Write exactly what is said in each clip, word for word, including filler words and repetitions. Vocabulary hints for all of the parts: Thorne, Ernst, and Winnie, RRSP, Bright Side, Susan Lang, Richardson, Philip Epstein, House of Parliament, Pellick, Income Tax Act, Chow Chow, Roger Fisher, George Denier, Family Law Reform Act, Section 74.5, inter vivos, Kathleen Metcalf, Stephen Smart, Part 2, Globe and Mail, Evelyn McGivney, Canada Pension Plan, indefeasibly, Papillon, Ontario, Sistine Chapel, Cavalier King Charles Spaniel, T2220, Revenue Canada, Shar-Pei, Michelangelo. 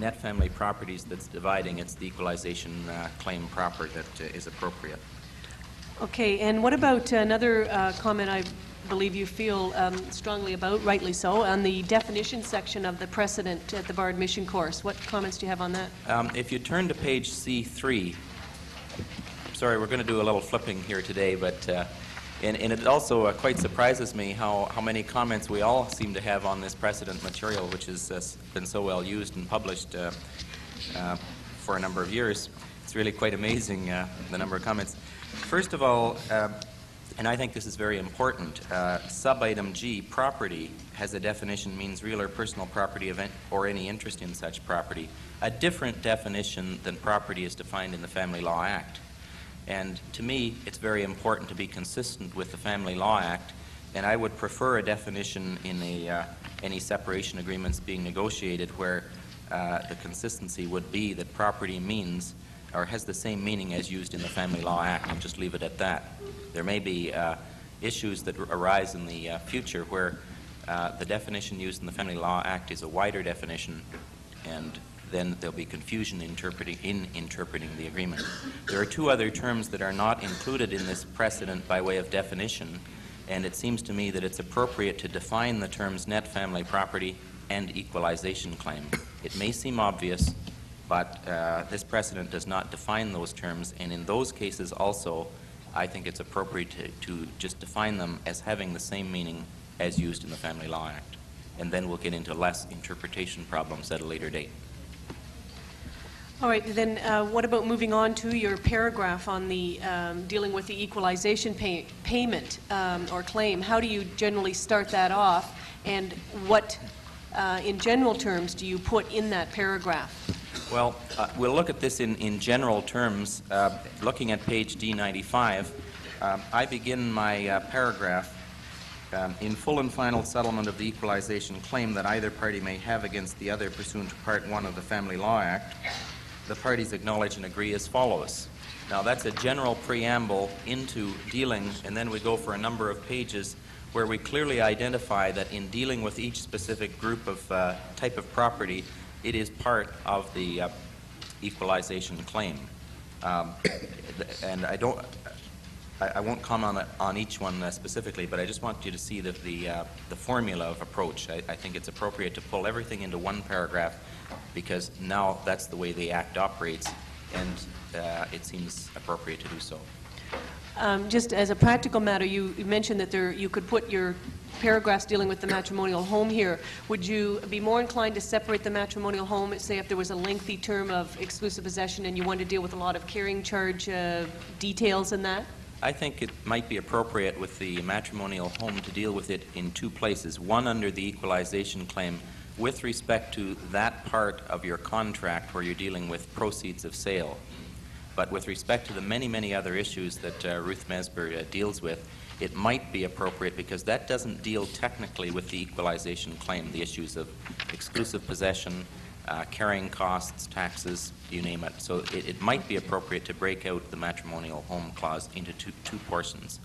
net family properties that's dividing, it's the equalization uh, claim proper that uh, is appropriate. Okay, and what about another uh, comment I believe you feel um, strongly about, rightly so, on the definition section of the precedent at the Bar Admission course? What comments do you have on that? Um, if you turn to page C three, sorry, we're going to do a little flipping here today, but uh, and, and it also uh, quite surprises me how, how many comments we all seem to have on this precedent material, which has uh, been so well used and published uh, uh, for a number of years. It's really quite amazing, uh, the number of comments. First of all, uh, and I think this is very important, uh, sub-item G, property, has a definition, means real or personal property of or any interest in such property, a different definition than property is defined in the Family Law Act. And to me, it's very important to be consistent with the Family Law Act, and I would prefer a definition in a, uh, any separation agreements being negotiated where uh, the consistency would be that property means or has the same meaning as used in the Family Law Act, and just leave it at that. There may be uh, issues that arise in the uh, future where uh, the definition used in the Family Law Act is a wider definition, and then there'll be confusion interpreting, in interpreting the agreement. There are two other terms that are not included in this precedent by way of definition, and it seems to me that it's appropriate to define the terms net family property and equalization claim. It may seem obvious, but uh, this precedent does not define those terms, and in those cases also, I think it's appropriate to, to just define them as having the same meaning as used in the Family Law Act, and then we'll get into less interpretation problems at a later date. All right, then uh, what about moving on to your paragraph on the um, dealing with the equalization pay payment um, or claim? How do you generally start that off, and what, uh, in general terms, do you put in that paragraph? Well, uh, we'll look at this in, in general terms. Uh, looking at page D ninety-five, um, I begin my uh, paragraph, um, in full and final settlement of the equalization claim that either party may have against the other pursuant to Part one of the Family Law Act, the parties acknowledge and agree as follows. Now, that's a general preamble into dealing, and then we go for a number of pages where we clearly identify that in dealing with each specific group of uh, type of property, it is part of the uh, equalization claim. Um, and I don't, I, I won't comment on, on each one uh, specifically, but I just want you to see the, the, uh, the formula of approach. I, I think it's appropriate to pull everything into one paragraph because now that's the way the Act operates, and uh, it seems appropriate to do so. Um, just as a practical matter, you, you mentioned that there, you could put your paragraphs dealing with the matrimonial home here. Would you be more inclined to separate the matrimonial home, say if there was a lengthy term of exclusive possession and you wanted to deal with a lot of carrying charge uh, details in that? I think it might be appropriate with the matrimonial home to deal with it in two places. One, under the equalization claim with respect to that part of your contract where you're dealing with proceeds of sale. But with respect to the many, many other issues that uh, Ruth Mesbur uh, deals with, it might be appropriate because that doesn't deal technically with the equalization claim, the issues of exclusive possession, uh, carrying costs, taxes, you name it. So it, it might be appropriate to break out the matrimonial home clause into two, two portions.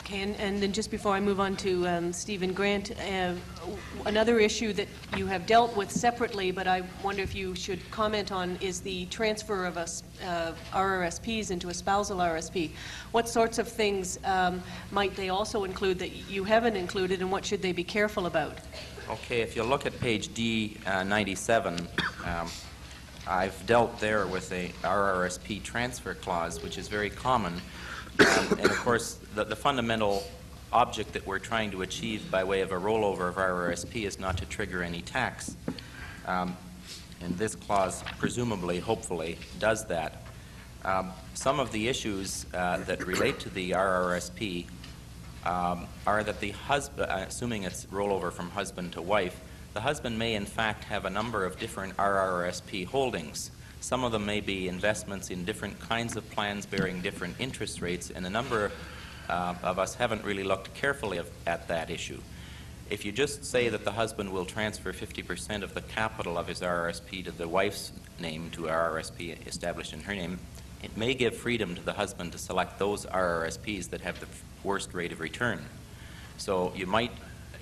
Okay, and, and then just before I move on to um, Stephen Grant, uh, another issue that you have dealt with separately, but I wonder if you should comment on, is the transfer of a, uh, R R S Ps into a spousal R R S P. What sorts of things um, might they also include that you haven't included, and what should they be careful about? Okay, if you look at page D ninety-seven, um, I've dealt there with a R R S P transfer clause, which is very common. Um, and of course, the, the fundamental object that we're trying to achieve by way of a rollover of R R S P is not to trigger any tax. Um, and this clause, presumably, hopefully, does that. Um, some of the issues uh, that relate to the R R S P um, are that the husband, assuming it's rollover from husband to wife, the husband may in fact have a number of different R R S P holdings. Some of them may be investments in different kinds of plans bearing different interest rates, and a number uh, of us haven't really looked carefully of, at that issue. If you just say that the husband will transfer fifty percent of the capital of his R R S P to the wife's name, to R R S P established in her name, it may give freedom to the husband to select those R R S Ps that have the worst rate of return. So you might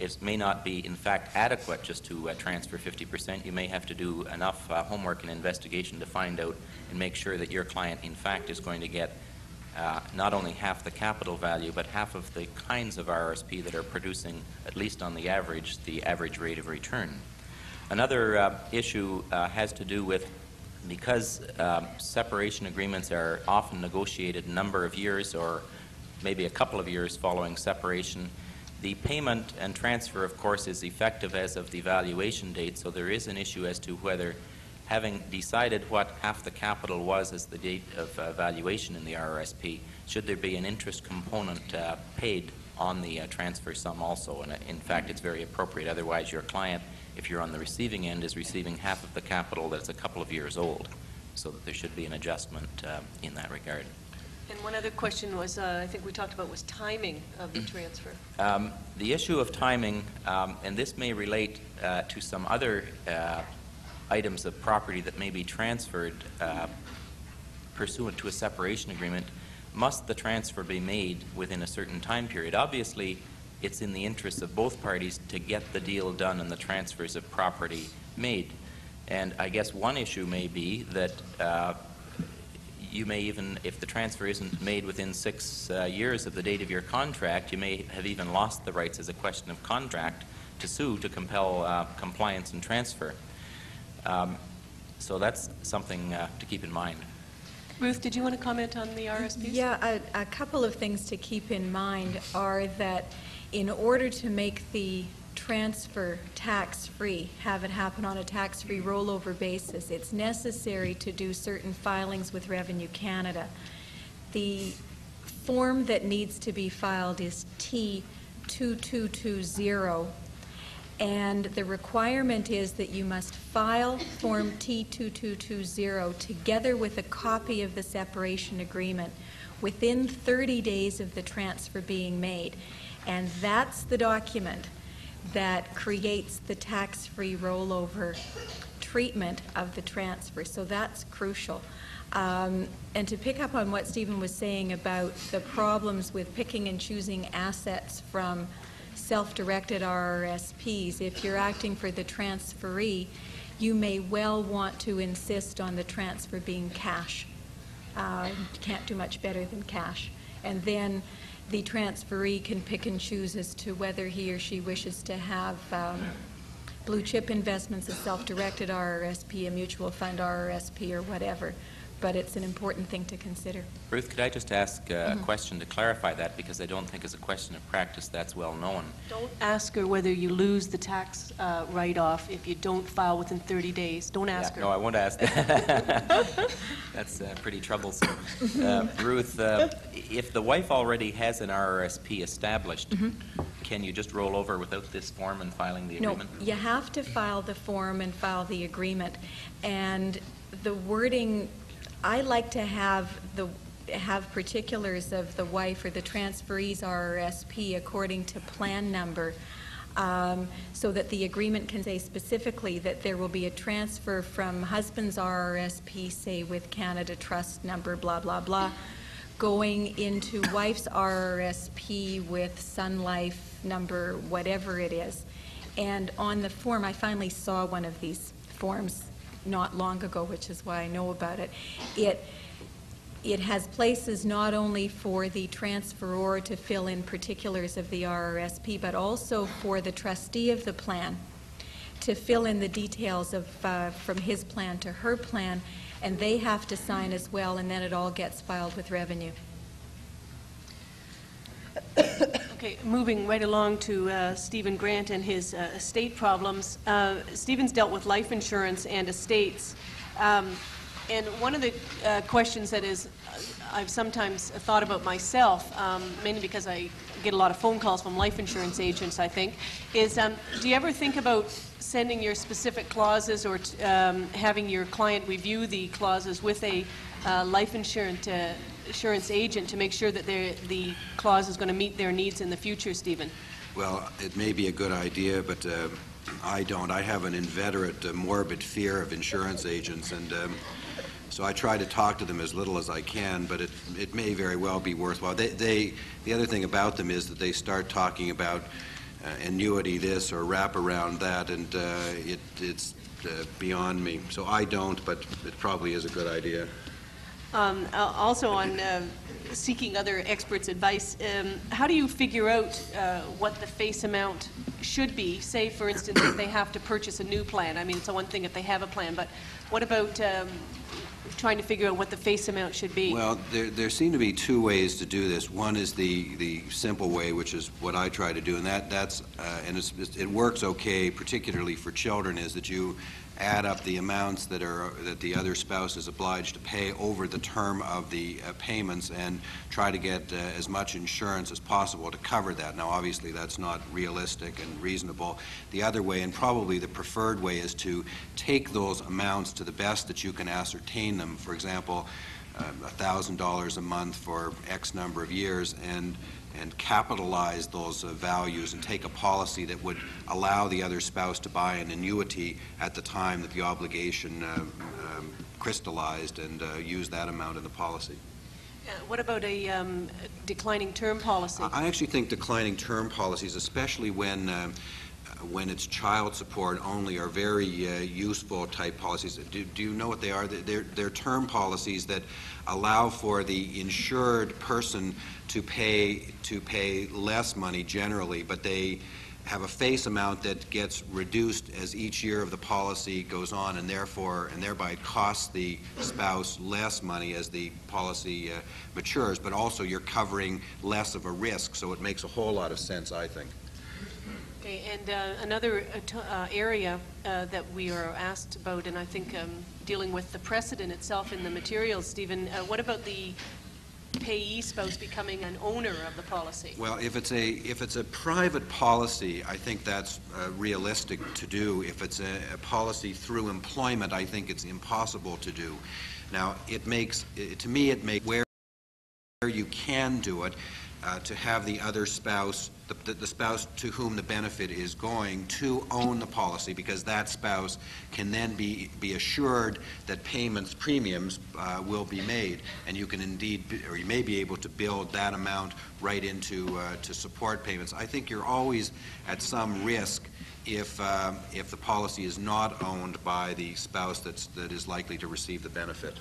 it may not be, in fact, adequate just to uh, transfer fifty percent. You may have to do enough uh, homework and investigation to find out and make sure that your client, in fact, is going to get uh, not only half the capital value, but half of the kinds of R R S P that are producing, at least on the average, the average rate of return. Another uh, issue uh, has to do with, because uh, separation agreements are often negotiated a number of years or maybe a couple of years following separation, the payment and transfer, of course, is effective as of the valuation date, so there is an issue as to whether, having decided what half the capital was as the date of uh, valuation in the R R S P, should there be an interest component uh, paid on the uh, transfer sum also. And uh, in fact, it's very appropriate. Otherwise, your client, if you're on the receiving end, is receiving half of the capital that's a couple of years old, so that there should be an adjustment uh, in that regard. And one other question was, uh, I think we talked about, was timing of the transfer. Um, the issue of timing, um, and this may relate uh, to some other uh, items of property that may be transferred uh, pursuant to a separation agreement, must the transfer be made within a certain time period? Obviously, it's in the interest of both parties to get the deal done and the transfers of property made. And I guess one issue may be that uh, you may even, if the transfer isn't made within six uh, years of the date of your contract, you may have even lost the rights as a question of contract to sue to compel uh, compliance and transfer. Um, so that's something uh, to keep in mind. Ruth, did you want to comment on the R R S Ps? Yeah, a, a couple of things to keep in mind are that in order to make the transfer tax-free, have it happen on a tax-free rollover basis, it's necessary to do certain filings with Revenue Canada. The form that needs to be filed is T two two two zero, and the requirement is that you must file form T two two two zero together with a copy of the separation agreement within thirty days of the transfer being made. And that's the document that creates the tax-free rollover treatment of the transfer. So that's crucial. Um, and to pick up on what Stephen was saying about the problems with picking and choosing assets from self-directed R R S Ps, if you're acting for the transferee, you may well want to insist on the transfer being cash. Uh, you can't do much better than cash. And then the transferee can pick and choose as to whether he or she wishes to have um, blue chip investments, a self-directed R R S P, a mutual fund R R S P, or whatever. But it's an important thing to consider. Ruth, could I just ask uh, mm-hmm. a question to clarify that, because I don't think as a question of practice that's well known. Don't ask her whether you lose the tax uh, write-off if you don't file within thirty days. Don't ask yeah, her. No, I won't ask that. That's uh, pretty troublesome. Uh, Ruth, uh, if the wife already has an R R S P established, mm-hmm. can you just roll over without this form and filing the agreement? No, you have to file the form and file the agreement. And the wording, I like to have the have particulars of the wife or the transferee's R R S P according to plan number, um, so that the agreement can say specifically that there will be a transfer from husband's R R S P, say with Canada Trust number blah blah blah, going into wife's R R S P with Sun Life number whatever it is. And on the form, I finally saw one of these forms not long ago, which is why I know about it. It it has places not only for the transferor to fill in particulars of the R R S P, but also for the trustee of the plan to fill in the details of uh, from his plan to her plan, and they have to sign as well, and then it all gets filed with Revenue. Okay, moving right along to uh, Stephen Grant and his uh, estate problems. Uh, Stephen's dealt with life insurance and estates. Um, and one of the uh, questions that is, uh, I've sometimes thought about myself, um, mainly because I get a lot of phone calls from life insurance agents, I think, is um, do you ever think about sending your specific clauses or t um, having your client review the clauses with a uh, life insurance uh, insurance agent to make sure that the clause is going to meet their needs in the future, Stephen? Well, it may be a good idea, but uh, I don't. I have an inveterate uh, morbid fear of insurance agents, and um, so I try to talk to them as little as I can, but it, it may very well be worthwhile. They, they, the other thing about them is that they start talking about uh, annuity this or wrap around that, and uh, it, it's uh, beyond me. So I don't, but it probably is a good idea. Um, also on uh, seeking other experts' advice, um, how do you figure out uh, what the face amount should be? Say, for instance, if they have to purchase a new plan. I mean, it's the one thing if they have a plan, but what about um, trying to figure out what the face amount should be? Well, there, there seem to be two ways to do this. One is the, the simple way, which is what I try to do, and that, that's, uh, and it's, it works okay, particularly for children, is that you add up the amounts that are that the other spouse is obliged to pay over the term of the uh, payments, and try to get uh, as much insurance as possible to cover that. Now, obviously, that's not realistic and reasonable. The other way, and probably the preferred way, is to take those amounts to the best that you can ascertain them. For example, uh, one thousand dollars a month for X number of years, and and capitalize those uh, values and take a policy that would allow the other spouse to buy an annuity at the time that the obligation uh, um, crystallized, and uh, use that amount in the policy. Uh, what about a um, declining term policy? I actually think declining term policies, especially when uh, when it's child support only, are very uh, useful type policies. Do, do you know what they are? They're, they're term policies that allow for the insured person to pay to pay less money generally, but they have a face amount that gets reduced as each year of the policy goes on, and therefore and thereby it costs the spouse less money as the policy uh, matures. But also you're covering less of a risk, so it makes a whole lot of sense, I think. Okay, and uh, another uh, t uh, area uh, that we are asked about, and I think um, dealing with the precedent itself in the materials, Stephen, uh, what about the payee spouse becoming an owner of the policy? Well, if it's a if it's a private policy, I think that's uh, realistic to do. If it's a, a policy through employment, I think it's impossible to do. Now, it makes it, to me it makes where you can do it. Uh, to have the other spouse, the, the spouse to whom the benefit is going, to own the policy, because that spouse can then be, be assured that payments, premiums, uh, will be made, and you can indeed, be, or you may be able to build that amount right into uh, to support payments. I think you're always at some risk if uh, if the policy is not owned by the spouse that's, that is likely to receive the benefit.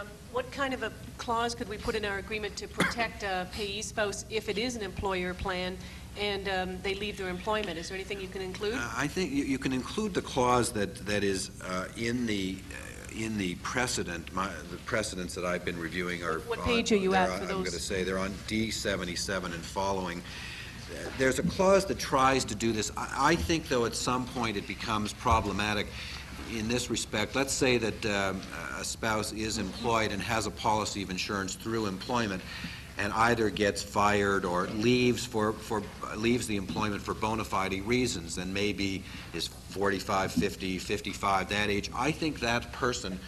Um, what kind of a clause could we put in our agreement to protect a payee spouse if it is an employer plan and um, they leave their employment? Is there anything you can include? Uh, I think you, you can include the clause that that is uh, in the uh, in the precedent. My, the precedents that I've been reviewing are. What, what page on, are you at for those? I'm going to say they're on D seventy-seven and following. Uh, there's a clause that tries to do this. I, I think, though, at some point it becomes problematic. In this respect, let's say that um, a spouse is employed and has a policy of insurance through employment, and either gets fired or leaves for, for leaves the employment for bona fide reasons, and maybe is forty-five, fifty, fifty-five, that age. I think that person,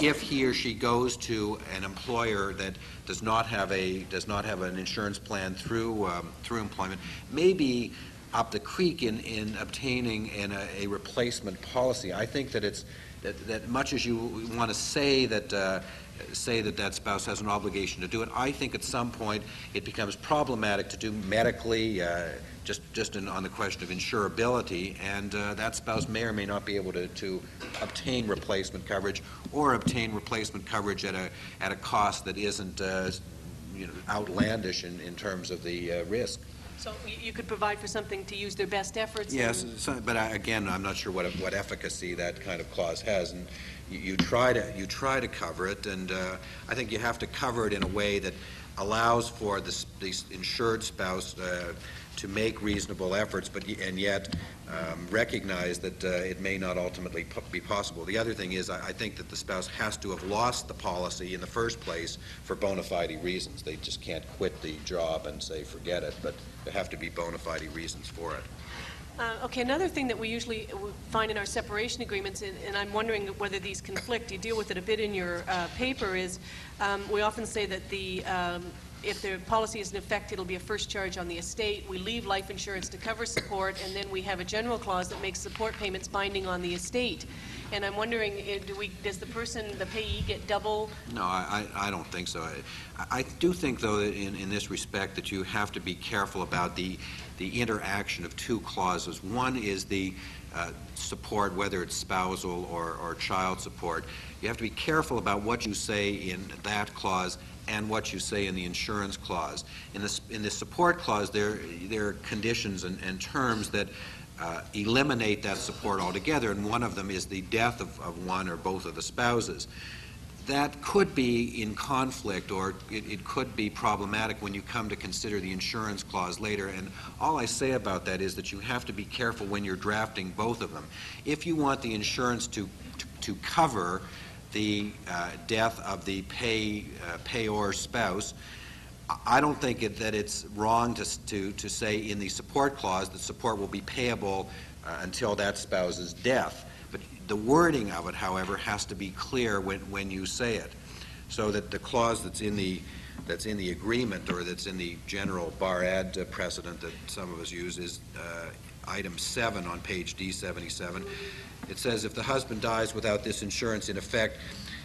if he or she goes to an employer that does not have a does not have an insurance plan through um, through employment, maybe up the creek in, in obtaining in a, a replacement policy. I think that it's that, that much as you want to say that uh, say that that spouse has an obligation to do it, I think at some point it becomes problematic to do medically, uh, just just in, on the question of insurability, and uh, that spouse may or may not be able to, to obtain replacement coverage, or obtain replacement coverage at a at a cost that isn't uh, you know, outlandish in, in terms of the uh, risk. So you could provide for something to use their best efforts? Yes, so, but I, again, I'm not sure what what efficacy that kind of clause has, and you, you try to you try to cover it, and uh, I think you have to cover it in a way that allows for the, the insured spouse uh, to make reasonable efforts, but and yet um, recognize that uh, it may not ultimately po be possible. The other thing is, I, I think that the spouse has to have lost the policy in the first place for bona fide reasons. They just can't quit the job and say forget it, but there have to be bona fide reasons for it. Uh, okay, another thing that we usually find in our separation agreements, and, and I'm wondering whether these conflict, you deal with it a bit in your uh, paper, is um, we often say that the, um, if the policy is in effect, it'll be a first charge on the estate. We leave life insurance to cover support, and then we have a general clause that makes support payments binding on the estate. And I'm wondering, do we, does the person, the payee, get double? No, I, I don't think so. I, I do think, though, that in, in this respect, that you have to be careful about the, the interaction of two clauses. One is the uh, support, whether it's spousal or, or child support. You have to be careful about what you say in that clause and what you say in the insurance clause. In the, in the support clause, there, there are conditions and, and terms that uh, eliminate that support altogether, and one of them is the death of, of one or both of the spouses. That could be in conflict, or it, it could be problematic when you come to consider the insurance clause later, and all I say about that is that you have to be careful when you're drafting both of them. If you want the insurance to, to, to cover the uh, death of the pay, uh, payor spouse, I don't think it, that it's wrong to, to, to say in the support clause that support will be payable uh, until that spouse's death. But the wording of it, however, has to be clear when, when you say it, so that the clause that's in the, that's in the agreement or that's in the general bar ad precedent that some of us use is uh, item seven on page D seventy-seven. It says, if the husband dies without this insurance in effect,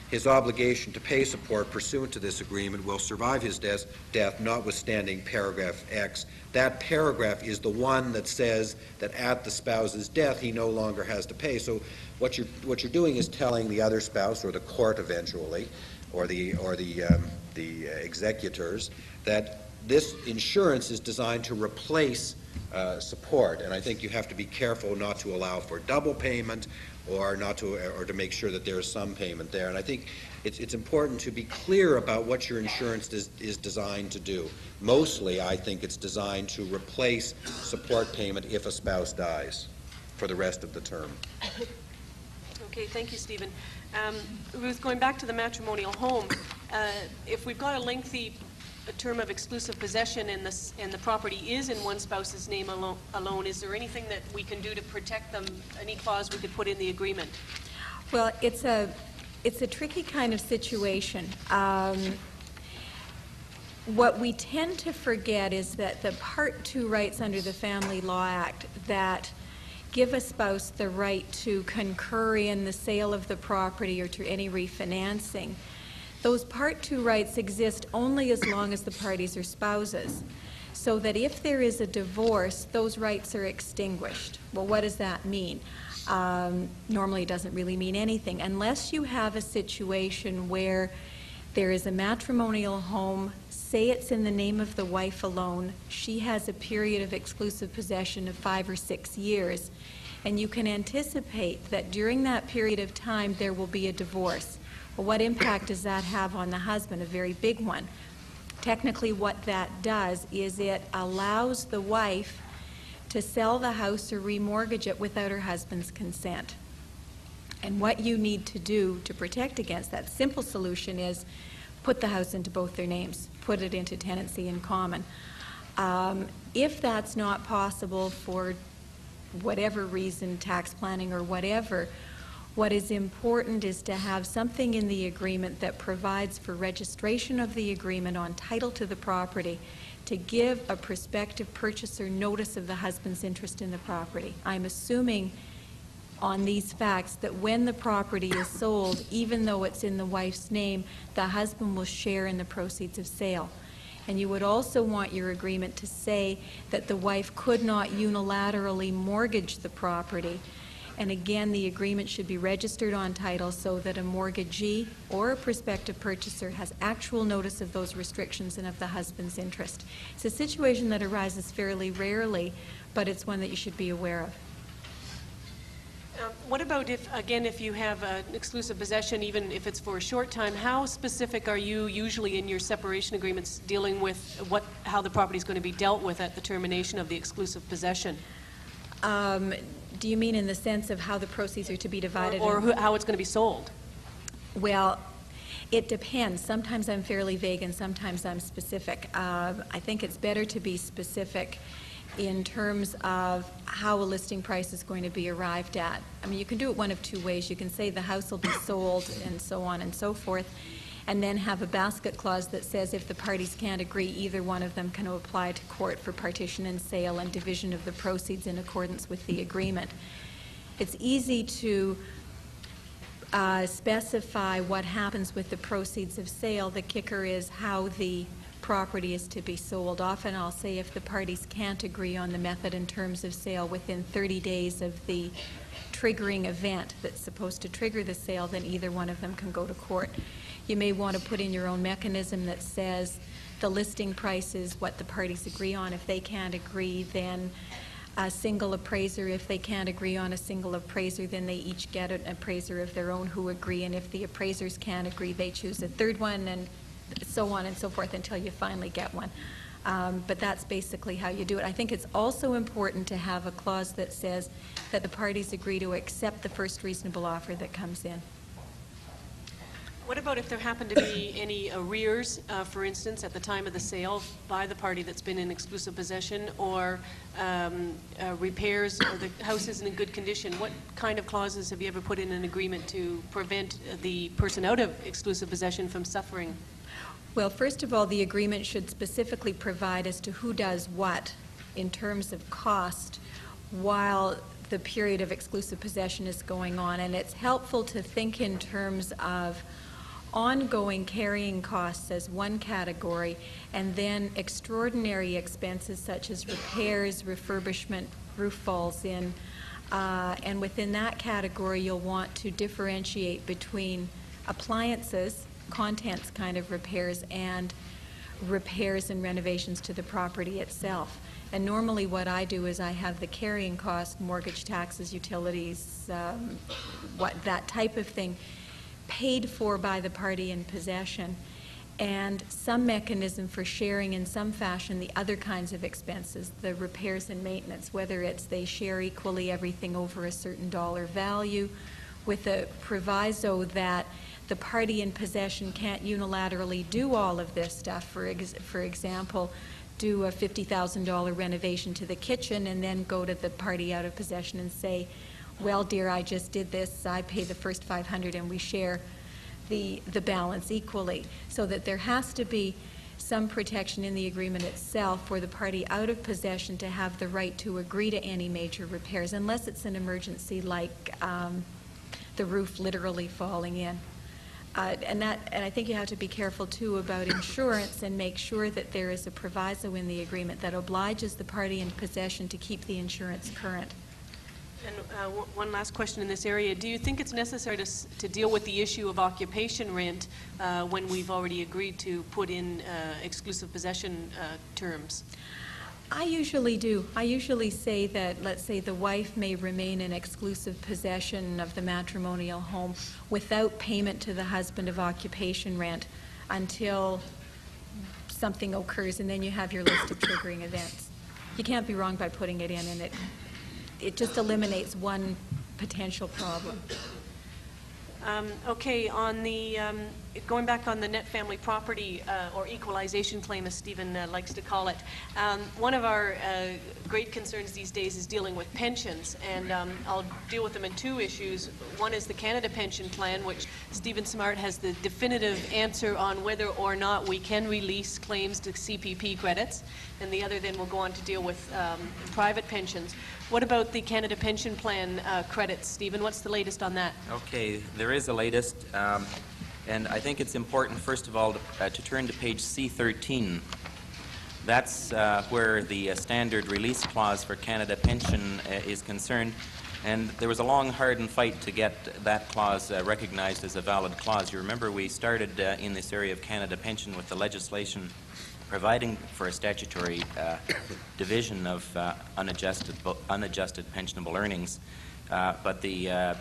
his obligation to pay support pursuant to this agreement will survive his death, death notwithstanding paragraph X. That paragraph is the one that says that at the spouse's death, he no longer has to pay. So what you're, what you're doing is telling the other spouse, or the court eventually, or the, or the, um, the executors, that this insurance is designed to replace Uh, support, and I think you have to be careful not to allow for double payment, or not to, or to make sure that there is some payment there. And I think it's, it's important to be clear about what your insurance is, is designed to do. Mostly, I think it's designed to replace support payment if a spouse dies for the rest of the term. Okay, thank you, Stephen. Um, Ruth, going back to the matrimonial home, uh, if we've got a lengthy a term of exclusive possession and the, and the property is in one spouse's name alone, alone, is there anything that we can do to protect them, any clause we could put in the agreement? Well, it's a, it's a tricky kind of situation. Um, what we tend to forget is that the Part two rights under the Family Law Act that give a spouse the right to concur in the sale of the property or to any refinancing, those Part two rights exist only as long as the parties are spouses, so that if there is a divorce, those rights are extinguished. Well, what does that mean? Um, normally it doesn't really mean anything, unless you have a situation where there is a matrimonial home, say it's in the name of the wife alone, she has a period of exclusive possession of five or six years, and you can anticipate that during that period of time there will be a divorce. Well, what impact does that have on the husband? A very big one. Technically, what that does is it allows the wife to sell the house or remortgage it without her husband's consent. And what you need to do to protect against that simple solution is put the house into both their names, put it into tenancy in common. Um, if that's not possible for whatever reason, tax planning or whatever, what is important is to have something in the agreement that provides for registration of the agreement on title to the property to give a prospective purchaser notice of the husband's interest in the property. I'm assuming on these facts that when the property is sold, even though it's in the wife's name, the husband will share in the proceeds of sale. And you would also want your agreement to say that the wife could not unilaterally mortgage the property. And again, the agreement should be registered on title so that a mortgagee or a prospective purchaser has actual notice of those restrictions and of the husband's interest. It's a situation that arises fairly rarely, but it's one that you should be aware of. Uh, what about if, again, if you have an exclusive possession, even if it's for a short time, how specific are you usually in your separation agreements dealing with what, how the property is going to be dealt with at the termination of the exclusive possession? Um, Do you mean in the sense of how the proceeds are to be divided? Or, or who, how it's going to be sold? Well, it depends. Sometimes I'm fairly vague and sometimes I'm specific. Uh, I think it's better to be specific in terms of how a listing price is going to be arrived at. I mean, you can do it one of two ways. You can say the house will be sold and so on and so forth, and then have a basket clause that says if the parties can't agree, either one of them can apply to court for partition and sale and division of the proceeds in accordance with the agreement. It's easy to uh, specify what happens with the proceeds of sale. The kicker is how the property is to be sold. Often I'll say if the parties can't agree on the method and terms of sale within thirty days of the triggering event that's supposed to trigger the sale, then either one of them can go to court. You may want to put in your own mechanism that says the listing price is what the parties agree on. If they can't agree, then a single appraiser. If they can't agree on a single appraiser, then they each get an appraiser of their own who agree, and if the appraisers can't agree, they choose a third one, and so on and so forth until you finally get one. Um, but that's basically how you do it. I think it's also important to have a clause that says that the parties agree to accept the first reasonable offer that comes in. What about if there happen to be any arrears, uh, for instance, at the time of the sale by the party that's been in exclusive possession, or um, uh, repairs, or the house isn't in good condition? What kind of clauses have you ever put in an agreement to prevent the person out of exclusive possession from suffering? Well, first of all, the agreement should specifically provide as to who does what in terms of cost while the period of exclusive possession is going on. And it's helpful to think in terms of ongoing carrying costs as one category, and then extraordinary expenses such as repairs, refurbishment, roof falls in. Uh, and within that category, you'll want to differentiate between appliances, contents kind of repairs, and repairs and renovations to the property itself. And normally what I do is I have the carrying cost, mortgage, taxes, utilities, um, what that type of thing, paid for by the party in possession, and some mechanism for sharing in some fashion the other kinds of expenses, the repairs and maintenance, whether it's they share equally everything over a certain dollar value, with a proviso that the party in possession can't unilaterally do all of this stuff. For, ex for example, do a fifty thousand dollar renovation to the kitchen and then go to the party out of possession and say, well, dear, I just did this. I pay the first five hundred and we share the, the balance equally. So that there has to be some protection in the agreement itself for the party out of possession to have the right to agree to any major repairs, unless it's an emergency like um, the roof literally falling in. Uh, and, that, and I think you have to be careful, too, about insurance and make sure that there is a proviso in the agreement that obliges the party in possession to keep the insurance current. And uh, w one last question in this area. Do you think it's necessary to, s to deal with the issue of occupation rent uh, when we've already agreed to put in uh, exclusive possession uh, terms? I usually do. I usually say that, let's say, the wife may remain in exclusive possession of the matrimonial home without payment to the husband of occupation rent until something occurs, and then you have your list of triggering events. You can't be wrong by putting it in, and it It just eliminates one potential problem. Um, okay, on the, um, going back on the net family property uh, or equalization claim, as Stephen uh, likes to call it, um, one of our uh, great concerns these days is dealing with pensions, and um, I'll deal with them in two issues. One is the Canada Pension Plan, which Stephen Smart has the definitive answer on whether or not we can release claims to C P P credits, and the other then will go on to deal with um, private pensions. What about the Canada Pension Plan uh, credits, Stephen? What's the latest on that? Okay, there is a latest, um, and I think it's important, first of all, to, uh, to turn to page C thirteen. That's uh, where the uh, standard release clause for Canada Pension uh, is concerned, and there was a long, hard and fight to get that clause uh, recognized as a valid clause. You remember we started uh, in this area of Canada Pension with the legislation providing for a statutory uh, division of uh, unadjusted, unadjusted pensionable earnings. Uh, but the, uh,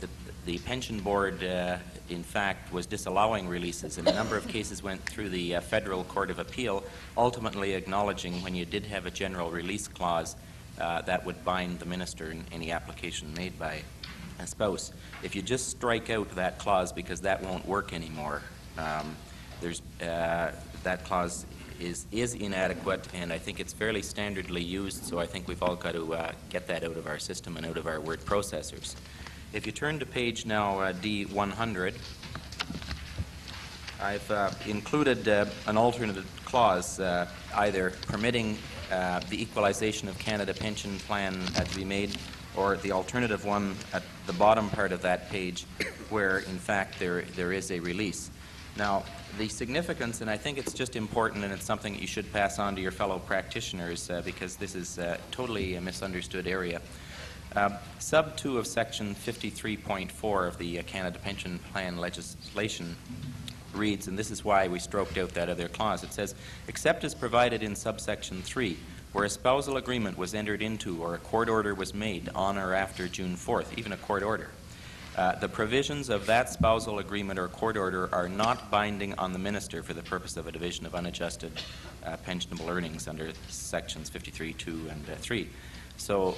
the, the pension board, uh, in fact, was disallowing releases, and a number of cases went through the uh, Federal Court of Appeal, ultimately acknowledging when you did have a general release clause, uh, that would bind the minister in any application made by a spouse. If you just strike out that clause, because that won't work anymore, um, there's, uh, that clause Is, is inadequate, and I think it's fairly standardly used, so I think we've all got to uh, get that out of our system and out of our word processors. If you turn to page now uh, D one hundred, I've uh, included uh, an alternate clause, uh, either permitting uh, the equalization of Canada Pension Plan uh, to be made, or the alternative one at the bottom part of that page where, in fact, there, there is a release. Now, the significance, and I think it's just important, and it's something that you should pass on to your fellow practitioners uh, because this is uh, totally a misunderstood area. Uh, sub two of Section fifty-three point four of the uh, Canada Pension Plan legislation reads, and this is why we stroked out that other clause, it says, except as provided in subsection three, where a spousal agreement was entered into or a court order was made on or after June fourth, even a court order. Uh, the provisions of that spousal agreement or court order are not binding on the minister for the purpose of a division of unadjusted uh, pensionable earnings under Sections fifty-three, two, and three. So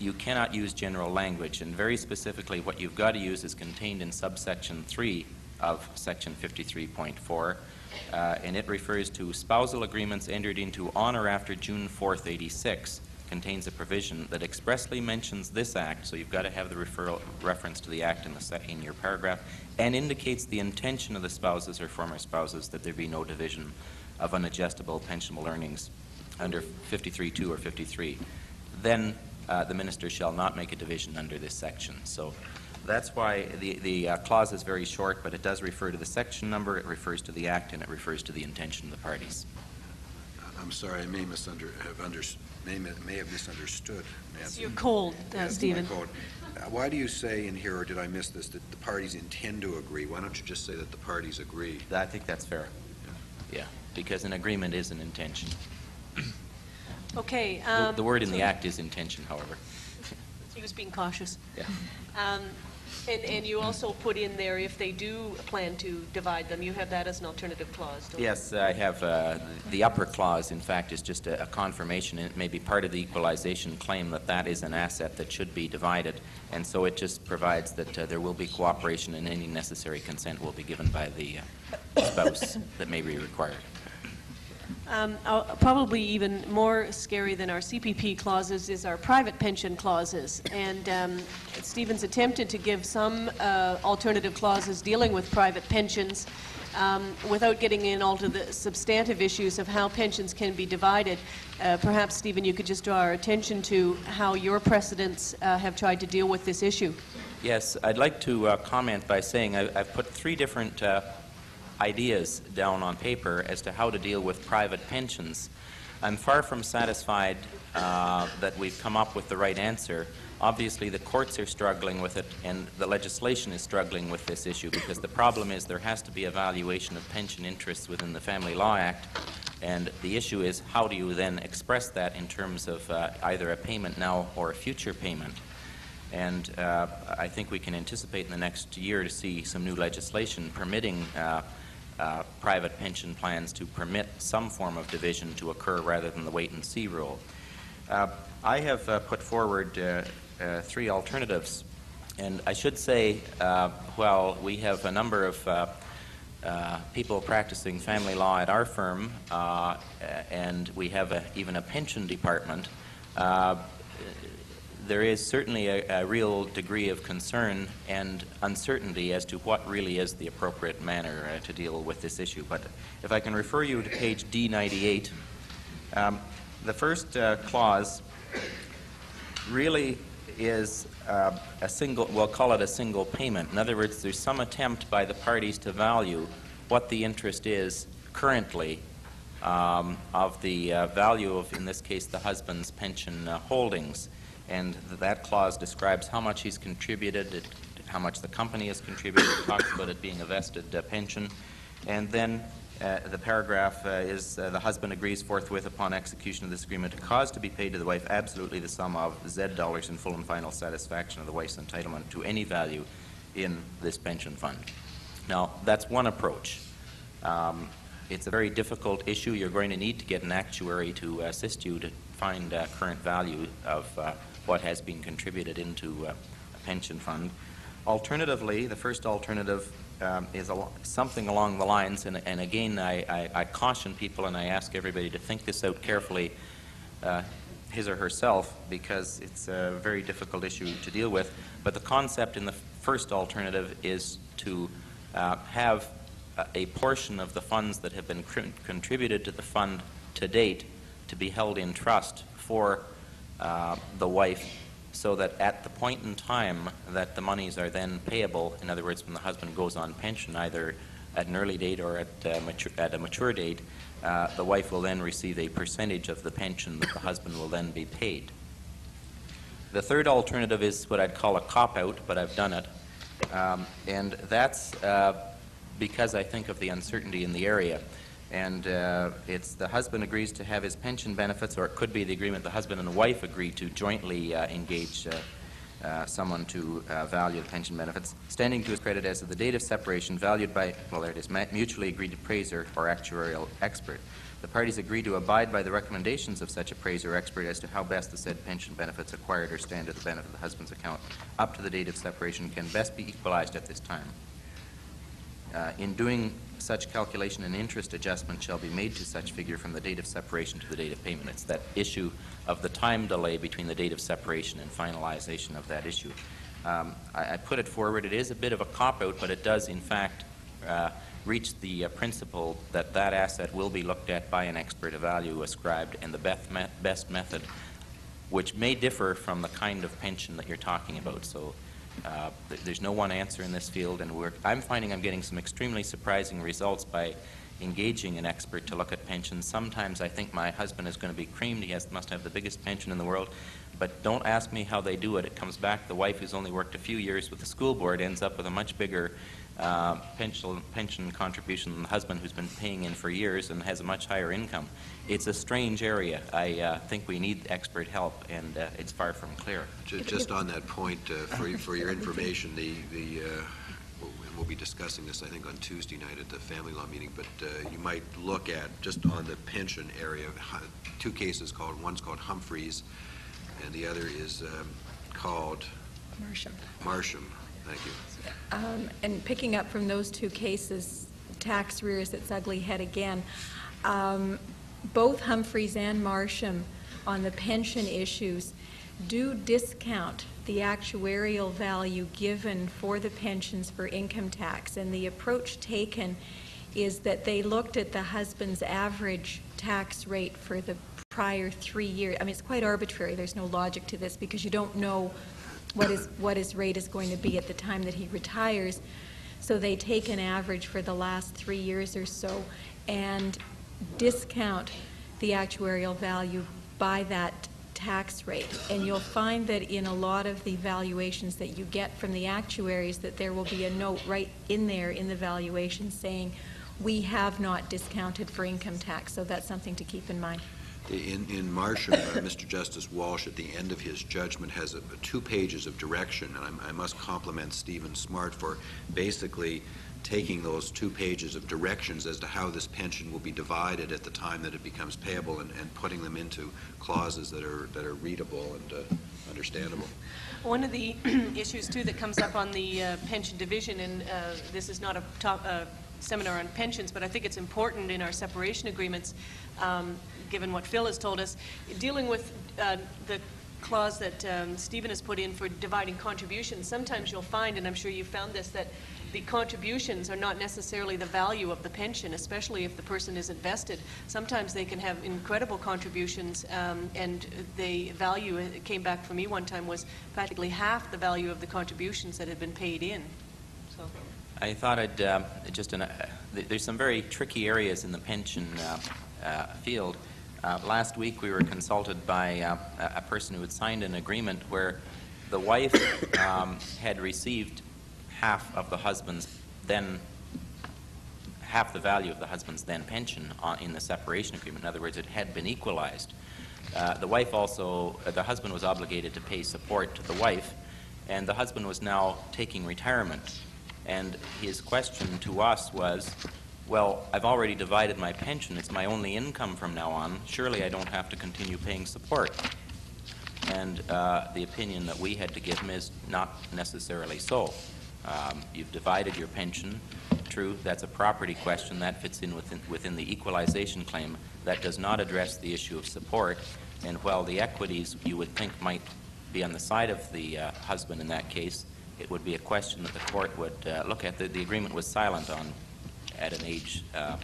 you cannot use general language, and very specifically what you've got to use is contained in subsection three of Section fifty-three point four, uh, and it refers to spousal agreements entered into on or after June fourth, eighty-six. Contains a provision that expressly mentions this act, so you've got to have the referral, reference to the act in, the set, in your paragraph, and indicates the intention of the spouses or former spouses that there be no division of unadjustable pensionable earnings under fifty-three point two or fifty-three. Then uh, the minister shall not make a division under this section. So that's why the, the uh, clause is very short, but it does refer to the section number, it refers to the act, and it refers to the intention of the parties. I'm sorry, I may, misunder have under may, may have misunderstood. Nancy. You're cold, uh, yes, Stephen. Cold. Uh, why do you say in here, or did I miss this, that the parties intend to agree? Why don't you just say that the parties agree? I think that's fair. Yeah, yeah, because an agreement is an intention. Okay. Um, the, the word in the act is intention, however. He was being cautious. Yeah. Um, And, and you also put in there, if they do plan to divide them, you have that as an alternative clause, don't you? Yes, I have. Uh, the upper clause, in fact, is just a, a confirmation. It may be part of the equalization claim that that is an asset that should be divided. And so it just provides that uh, there will be cooperation and any necessary consent will be given by the uh, spouse that may be required. Um, uh, probably even more scary than our C P P clauses is our private pension clauses, and um, Stephen's attempted to give some uh, alternative clauses dealing with private pensions um, without getting in all to the substantive issues of how pensions can be divided. Uh, perhaps, Stephen, you could just draw our attention to how your precedents uh, have tried to deal with this issue. Yes, I'd like to uh, comment by saying I, I've put three different uh, ideas down on paper as to how to deal with private pensions. I'm far from satisfied uh, that we've come up with the right answer. Obviously, the courts are struggling with it, and the legislation is struggling with this issue, because the problem is there has to be a valuation of pension interests within the Family Law Act, and the issue is how do you then express that in terms of uh, either a payment now or a future payment. And uh, I think we can anticipate in the next year to see some new legislation permitting uh, Uh, private pension plans to permit some form of division to occur rather than the wait-and-see rule. Uh, I have uh, put forward uh, uh, three alternatives, and I should say, uh, while we have a number of uh, uh, people practicing family law at our firm, uh, and we have a, even a pension department, uh, there is certainly a, a real degree of concern and uncertainty as to what really is the appropriate manner uh, to deal with this issue. But if I can refer you to page D ninety-eight, um, the first uh, clause really is uh, a single, we'll call it a single payment. In other words, there's some attempt by the parties to value what the interest is currently um, of the uh, value of, in this case, the husband's pension uh, holdings. And that clause describes how much he's contributed, how much the company has contributed. It talks about it being a vested uh, pension. And then uh, the paragraph uh, is, uh, the husband agrees forthwith upon execution of this agreement to cause to be paid to the wife absolutely the sum of Z dollars in full and final satisfaction of the wife's entitlement to any value in this pension fund. Now, that's one approach. Um, it's a very difficult issue. You're going to need to get an actuary to assist you to find uh, current value of uh, what has been contributed into uh, a pension fund. Alternatively, the first alternative um, is al something along the lines, and, and again, I, I, I caution people and I ask everybody to think this out carefully, uh, his or herself, because it's a very difficult issue to deal with. But the concept in the first alternative is to uh, have a, a portion of the funds that have been contributed to the fund to date to be held in trust for Uh, the wife so that at the point in time that the monies are then payable, in other words, when the husband goes on pension, either at an early date or at, uh, mature, at a mature date, uh, the wife will then receive a percentage of the pension that the husband will then be paid. The third alternative is what I'd call a cop-out, but I've done it, um, and that's uh, because I think of the uncertainty in the area. And uh, it's the husband agrees to have his pension benefits, or it could be the agreement the husband and the wife agree to jointly uh, engage uh, Uh, someone to uh, value the pension benefits, standing to his credit as of the date of separation, valued by, well, there it is, mutually agreed appraiser or actuarial expert. The parties agree to abide by the recommendations of such appraiser or expert as to how best the said pension benefits acquired or stand to the benefit of the husband's account up to the date of separation can best be equalized at this time. Uh, in doing such calculation, an interest adjustment shall be made to such figure from the date of separation to the date of payment. It's that issue of the time delay between the date of separation and finalization of that issue. Um, I, I put it forward. It is a bit of a cop-out, but it does, in fact, uh, reach the uh, principle that that asset will be looked at by an expert, a value ascribed, and the best, me best method, which may differ from the kind of pension that you're talking about. So. Uh, there's no one answer in this field, and we're, I'm finding I'm getting some extremely surprising results by engaging an expert to look at pensions. Sometimes I think my husband is going to be creamed, he has, must have the biggest pension in the world, but don't ask me how they do it. It comes back, the wife who's only worked a few years with the school board ends up with a much bigger uh, pension, pension contribution than the husband who's been paying in for years and has a much higher income. It's a strange area. I uh, think we need expert help, and uh, it's far from clear. Just, just on that point, uh, for, for your information, the, the uh, we'll be discussing this, I think, on Tuesday night at the family law meeting, but uh, you might look at, just on the pension area, two cases called, one's called Humphreys, and the other is um, called Marsham. Marsham, thank you. Um, and picking up from those two cases, tax rears its ugly head again. Um, Both Humphreys and Marsham on the pension issues do discount the actuarial value given for the pensions for income tax, and the approach taken is that they looked at the husband's average tax rate for the prior three years. I mean, it's quite arbitrary. There's no logic to this because you don't know what is what his rate is going to be at the time that he retires. So they take an average for the last three years or so and discount the actuarial value by that tax rate, and you'll find that in a lot of the valuations that you get from the actuaries that there will be a note right in there in the valuation saying we have not discounted for income tax, so that's something to keep in mind. In, in Marsham, uh, Mister Justice Walsh at the end of his judgment has a, a two pages of direction, and I'm, I must compliment Stephen Smart for basically taking those two pages of directions as to how this pension will be divided at the time that it becomes payable, and, and putting them into clauses that are that are readable and uh, understandable. One of the issues too that comes up on the uh, pension division, and uh, this is not a top, uh, seminar on pensions, but I think it's important in our separation agreements, um, given what Phil has told us, dealing with uh, the clause that um, Stephen has put in for dividing contributions. Sometimes you'll find, and I'm sure you found this, that the contributions are not necessarily the value of the pension, especially if the person is invested. Sometimes they can have incredible contributions, um, and the value, it came back for me one time, was practically half the value of the contributions that had been paid in. So. I thought I'd um, just, an, uh, there's some very tricky areas in the pension uh, uh, field. Uh, last week we were consulted by uh, a person who had signed an agreement where the wife um, had received half of the husband's then, half the value of the husband's then pension on, in the separation agreement. In other words, it had been equalized. Uh, the wife also, uh, the husband was obligated to pay support to the wife, and the husband was now taking retirement. And his question to us was, well, I've already divided my pension. It's my only income from now on. Surely I don't have to continue paying support. And uh, the opinion that we had to give him is not necessarily so. Um, you've divided your pension. True, that's a property question. That fits in within, within the equalization claim. That does not address the issue of support. And while the equities you would think might be on the side of the uh, husband in that case, it would be a question that the court would uh, look at. The, the agreement was silent on at an age uh,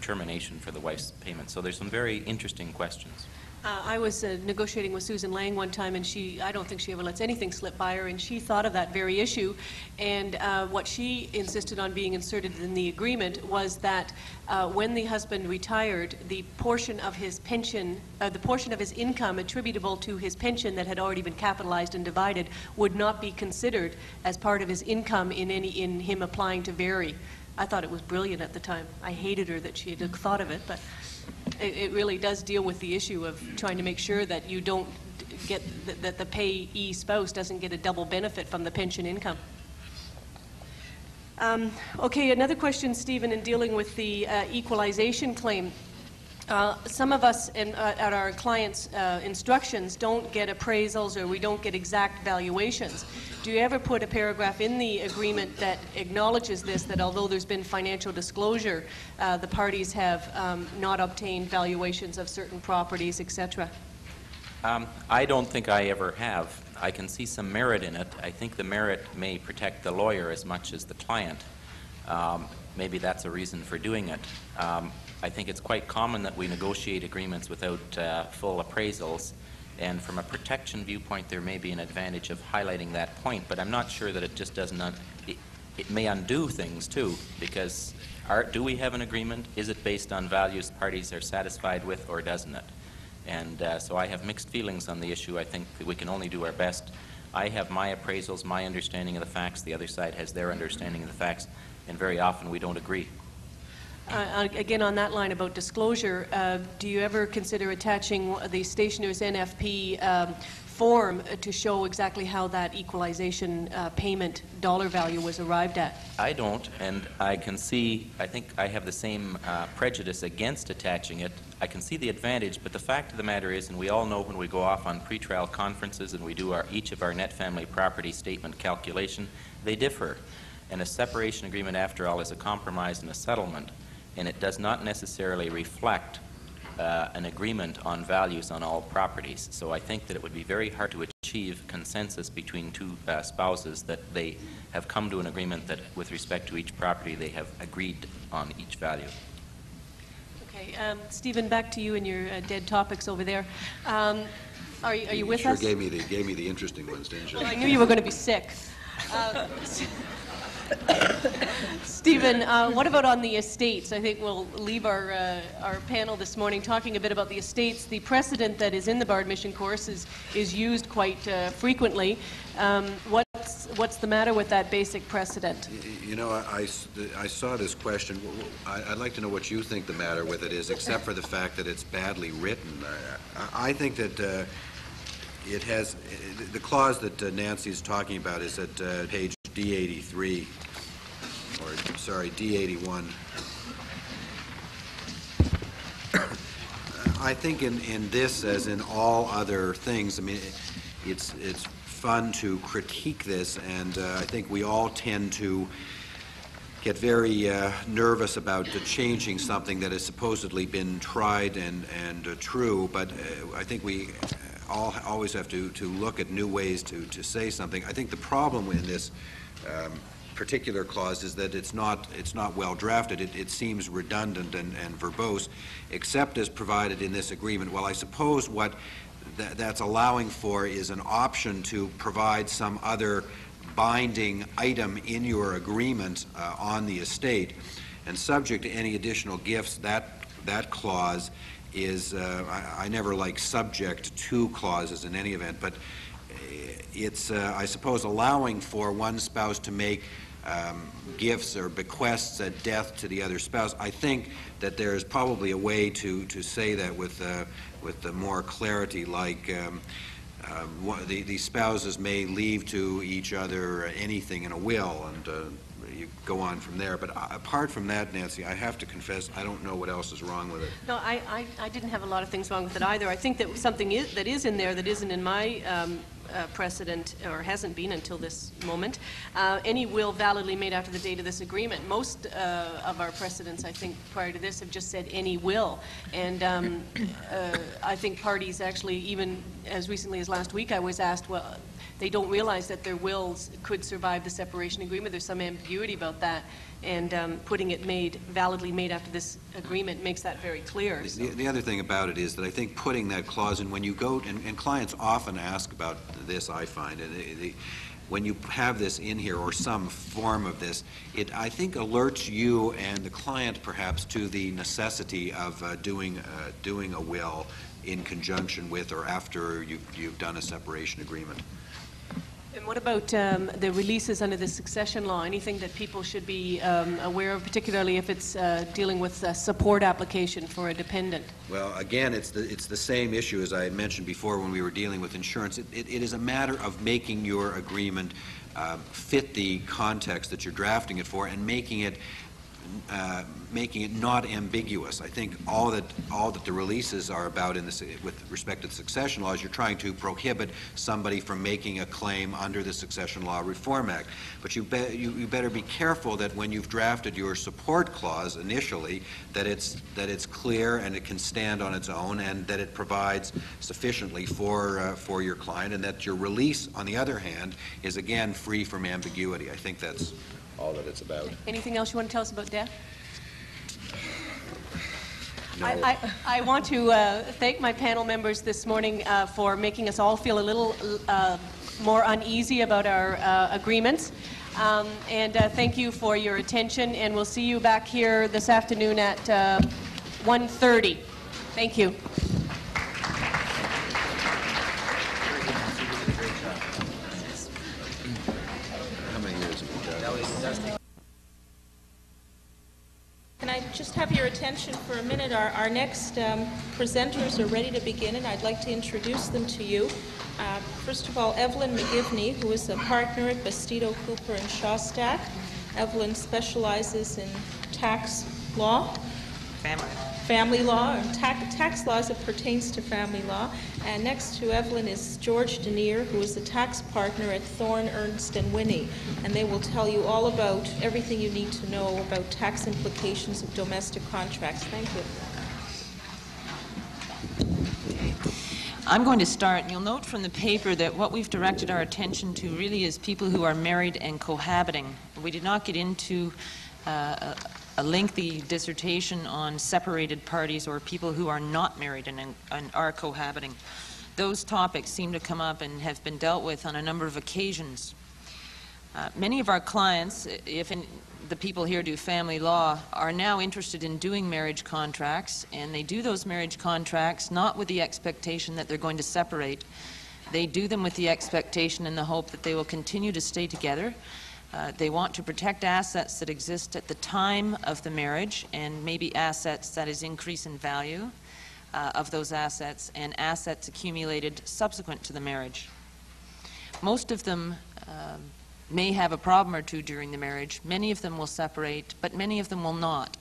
termination for the wife's payment. So there's some very interesting questions. Uh, I was uh, negotiating with Susan Lang one time, and she, I don't think she ever lets anything slip by her, and she thought of that very issue. And uh, what she insisted on being inserted in the agreement was that uh, when the husband retired, the portion of his pension, uh, the portion of his income attributable to his pension that had already been capitalized and divided would not be considered as part of his income in, any, in him applying to vary. I thought it was brilliant at the time. I hated her that she had thought of it, but it, it really does deal with the issue of trying to make sure that you don't get th that the payee spouse doesn't get a double benefit from the pension income. Um, okay, another question, Stephen, in dealing with the uh, equalization claim. Uh, some of us in, uh, at our clients' uh, instructions don't get appraisals, or we don't get exact valuations. Do you ever put a paragraph in the agreement that acknowledges this, that although there's been financial disclosure, uh, the parties have um, not obtained valuations of certain properties, et cetera? Um, I don't think I ever have. I can see some merit in it. I think the merit may protect the lawyer as much as the client. Um, maybe that's a reason for doing it. Um, I think it's quite common that we negotiate agreements without uh, full appraisals, and from a protection viewpoint there may be an advantage of highlighting that point, but I'm not sure that it just does not, it, it may undo things too, because are, do we have an agreement? Is it based on values parties are satisfied with, or doesn't it? And uh, so I have mixed feelings on the issue. I think that we can only do our best. I have my appraisals, my understanding of the facts, the other side has their understanding of the facts, and very often we don't agree. Uh, again, on that line about disclosure, uh, do you ever consider attaching the stationer's N F P um, form to show exactly how that equalization uh, payment dollar value was arrived at? I don't, and I can see, I think I have the same uh, prejudice against attaching it. I can see the advantage, but the fact of the matter is, and we all know when we go off on pretrial conferences and we do our, each of our net family property statement calculation, they differ. And a separation agreement, after all, is a compromise and a settlement. And it does not necessarily reflect uh, an agreement on values on all properties. So I think that it would be very hard to achieve consensus between two uh, spouses that they have come to an agreement that with respect to each property they have agreed on each value. Okay, um, Stephen, back to you and your uh, dead topics over there. Um, are, are you with sure us? You gave me the gave me the interesting ones, didn't you? Well, I knew you were going to be sick. Uh, Stephen, uh, what about on the estates? I think we'll leave our, uh, our panel this morning talking a bit about the estates. The precedent that is in the bar admission course is, is used quite uh, frequently. Um, what's, what's the matter with that basic precedent? You, you know, I, I, I saw this question. I, I'd like to know what you think the matter with it is, except for the fact that it's badly written. I, I think that uh, it has, the clause that uh, Nancy's talking about is at uh, page D eighty-three, or sorry, D eighty-one. I think in, in this, as in all other things, I mean, it's, it's fun to critique this, and uh, I think we all tend to get very uh, nervous about uh, changing something that has supposedly been tried and, and uh, true, but uh, I think we all always have to, to look at new ways to, to say something. I think the problem in this Um, particular clause is that it's not it's not well drafted. It, it seems redundant and, and verbose, except as provided in this agreement. Well, I suppose what th that's allowing for is an option to provide some other binding item in your agreement uh, on the estate, and subject to any additional gifts. That that clause is uh, I, I never like subject to clauses in any event, but it's, uh, I suppose, allowing for one spouse to make um, gifts or bequests at death to the other spouse. I think that there is probably a way to, to say that with, uh, with the more clarity, like um, uh, one, the, the spouses may leave to each other anything in a will, and uh, you go on from there. But uh, apart from that, Nancy, I have to confess, I don't know what else is wrong with it. No, I, I, I didn't have a lot of things wrong with it either. I think that something is, that is in there that isn't in my um, Uh, precedent, or hasn't been until this moment. Uh, any will validly made after the date of this agreement. Most uh, of our precedents, I think, prior to this have just said any will. And um, uh, I think parties actually, even as recently as last week, I was asked, well, they don't realize that their wills could survive the separation agreement. There's some ambiguity about that, and um, putting it made, validly made after this agreement makes that very clear. So. The, the other thing about it is that I think putting that clause in, when you go, and, and clients often ask about this, I find, and the, the, when you have this in here or some form of this, it, I think, alerts you and the client perhaps to the necessity of uh, doing, uh, doing a will in conjunction with or after you've, you've done a separation agreement. And what about um, the releases under the succession law? Anything that people should be um, aware of, particularly if it's uh, dealing with a support application for a dependent? Well, again, it's the, it's the same issue as I mentioned before when we were dealing with insurance. It, it, it is a matter of making your agreement uh, fit the context that you're drafting it for and making it Uh, making it not ambiguous. I think all that all that the releases are about in this, with respect to the succession laws, you're trying to prohibit somebody from making a claim under the Succession Law Reform Act. But you, be, you, you better be careful that when you've drafted your support clause initially, that it's that it's clear and it can stand on its own, and that it provides sufficiently for uh, for your client, and that your release, on the other hand, is again free from ambiguity. I think that's all that it's about. Anything else you want to tell us about death? No. I, I, I want to uh, thank my panel members this morning uh, for making us all feel a little uh, more uneasy about our uh, agreements. Um, and uh, thank you for your attention, and we'll see you back here this afternoon at uh, one thirty. Thank you. Just have your attention for a minute. Our, our next um, presenters are ready to begin, and I'd like to introduce them to you. Uh, first of all, Evelyn McGivney, who is a partner at Bastido Cooper and Shawstack. Evelyn specializes in tax law. Family. Family law, or ta tax law as it pertains to family law. And next to Evelyn is George Denier, who is a tax partner at Thorne, Ernst, and Winnie. And they will tell you all about everything you need to know about tax implications of domestic contracts. Thank you. Okay. I'm going to start, and you'll note from the paper that what we've directed our attention to really is people who are married and cohabiting. We did not get into uh, a lengthy dissertation on separated parties or people who are not married and, and are cohabiting. Those topics seem to come up and have been dealt with on a number of occasions. Uh, many of our clients, if in, the people here do family law, are now interested in doing marriage contracts, and they do those marriage contracts not with the expectation that they're going to separate. They do them with the expectation and the hope that they will continue to stay together. Uh, they want to protect assets that exist at the time of the marriage, and maybe assets that is increase in value uh, of those assets, and assets accumulated subsequent to the marriage. Most of them uh, may have a problem or two during the marriage. Many of them will separate, but many of them will not.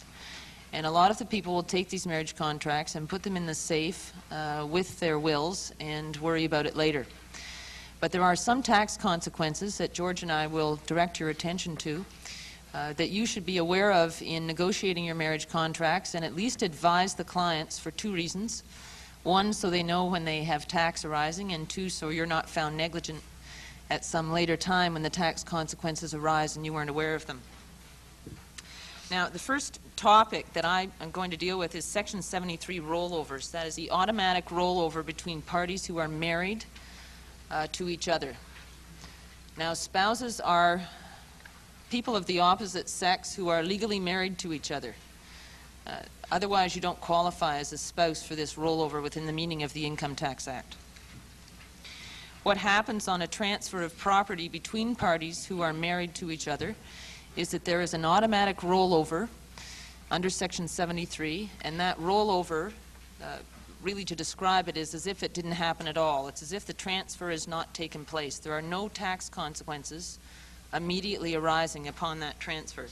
And a lot of the people will take these marriage contracts and put them in the safe uh, with their wills and worry about it later. But there are some tax consequences that George and I will direct your attention to uh, that you should be aware of in negotiating your marriage contracts, and at least advise the clients for two reasons. One, so they know when they have tax arising, and two, so you're not found negligent at some later time when the tax consequences arise and you weren't aware of them. Now, the first topic that I am going to deal with is Section seventy-three rollovers. That is the automatic rollover between parties who are married Uh, to each other. Now, spouses are people of the opposite sex who are legally married to each other. Uh, otherwise, you don't qualify as a spouse for this rollover within the meaning of the Income Tax Act. What happens on a transfer of property between parties who are married to each other is that there is an automatic rollover under Section seventy-three, and that rollover uh, really, to describe it, is as if it didn't happen at all. It's as if the transfer has not taken place. There are no tax consequences immediately arising upon that transfer.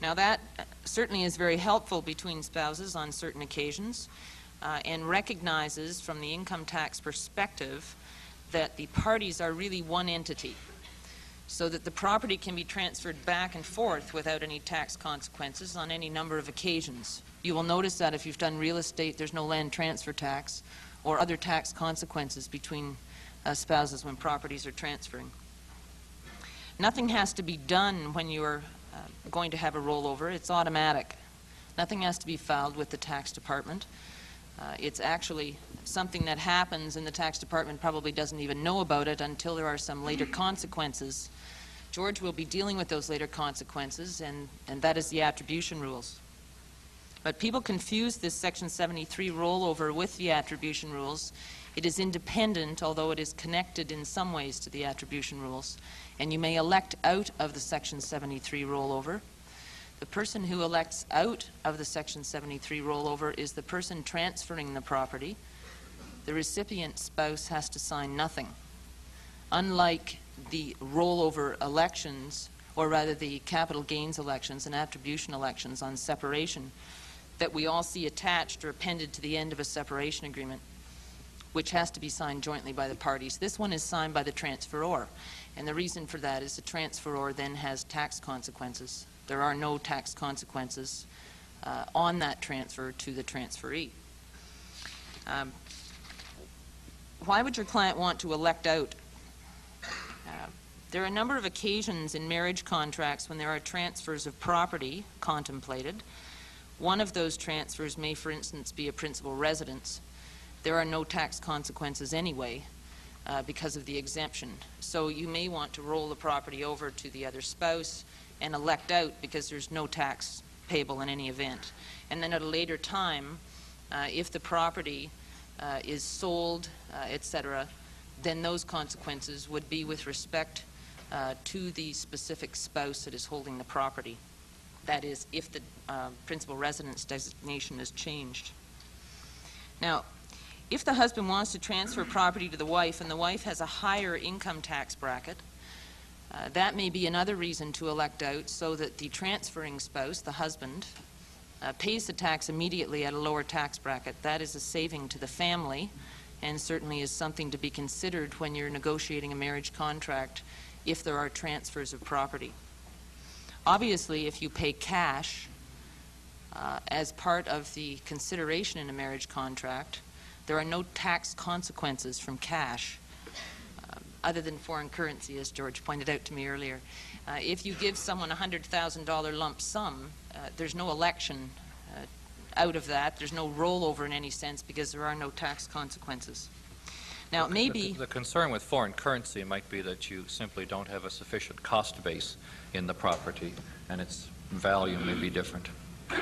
Now, that certainly is very helpful between spouses on certain occasions, uh, and recognizes from the income tax perspective that the parties are really one entity, so that the property can be transferred back and forth without any tax consequences on any number of occasions. You will notice that if you've done real estate, there's no land transfer tax or other tax consequences between uh, spouses when properties are transferring. Nothing has to be done when you are uh, going to have a rollover. It's automatic. Nothing has to be filed with the tax department. Uh, it's actually something that happens and the tax department probably doesn't even know about it until there are some later consequences. George will be dealing with those later consequences, and, and that is the attribution rules. But people confuse this Section seventy-three rollover with the attribution rules. It is independent, although it is connected in some ways to the attribution rules, and you may elect out of the Section seventy-three rollover. The person who elects out of the Section seventy-three rollover is the person transferring the property. The recipient spouse has to sign nothing. Unlike the rollover elections, or rather the capital gains elections and attribution elections on separation that we all see attached or appended to the end of a separation agreement, which has to be signed jointly by the parties. This one is signed by the transferor, and the reason for that is the transferor then has tax consequences. There are no tax consequences uh, on that transfer to the transferee. Um, why would your client want to elect out? Uh, There are a number of occasions in marriage contracts when there are transfers of property contemplated. One of those transfers may, for instance, be a principal residence. There are no tax consequences anyway uh, because of the exemption. So you may want to roll the property over to the other spouse and elect out because there's no tax payable in any event. And then at a later time, uh, if the property uh, is sold, uh, et cetera, then those consequences would be with respect Uh, to the specific spouse that is holding the property. That is, if the uh, principal residence designation is changed. Now, if the husband wants to transfer property to the wife and the wife has a higher income tax bracket, uh, that may be another reason to elect out so that the transferring spouse, the husband, uh, pays the tax immediately at a lower tax bracket. That is a saving to the family and certainly is something to be considered when you're negotiating a marriage contract if there are transfers of property. Obviously, if you pay cash uh, as part of the consideration in a marriage contract, there are no tax consequences from cash uh, other than foreign currency, as George pointed out to me earlier. Uh, if you give someone a one hundred thousand dollar lump sum, uh, there's no election uh, out of that. There's no rollover in any sense because there are no tax consequences. Now, maybe the, the concern with foreign currency might be that you simply don't have a sufficient cost base in the property, and its value may be different. Now,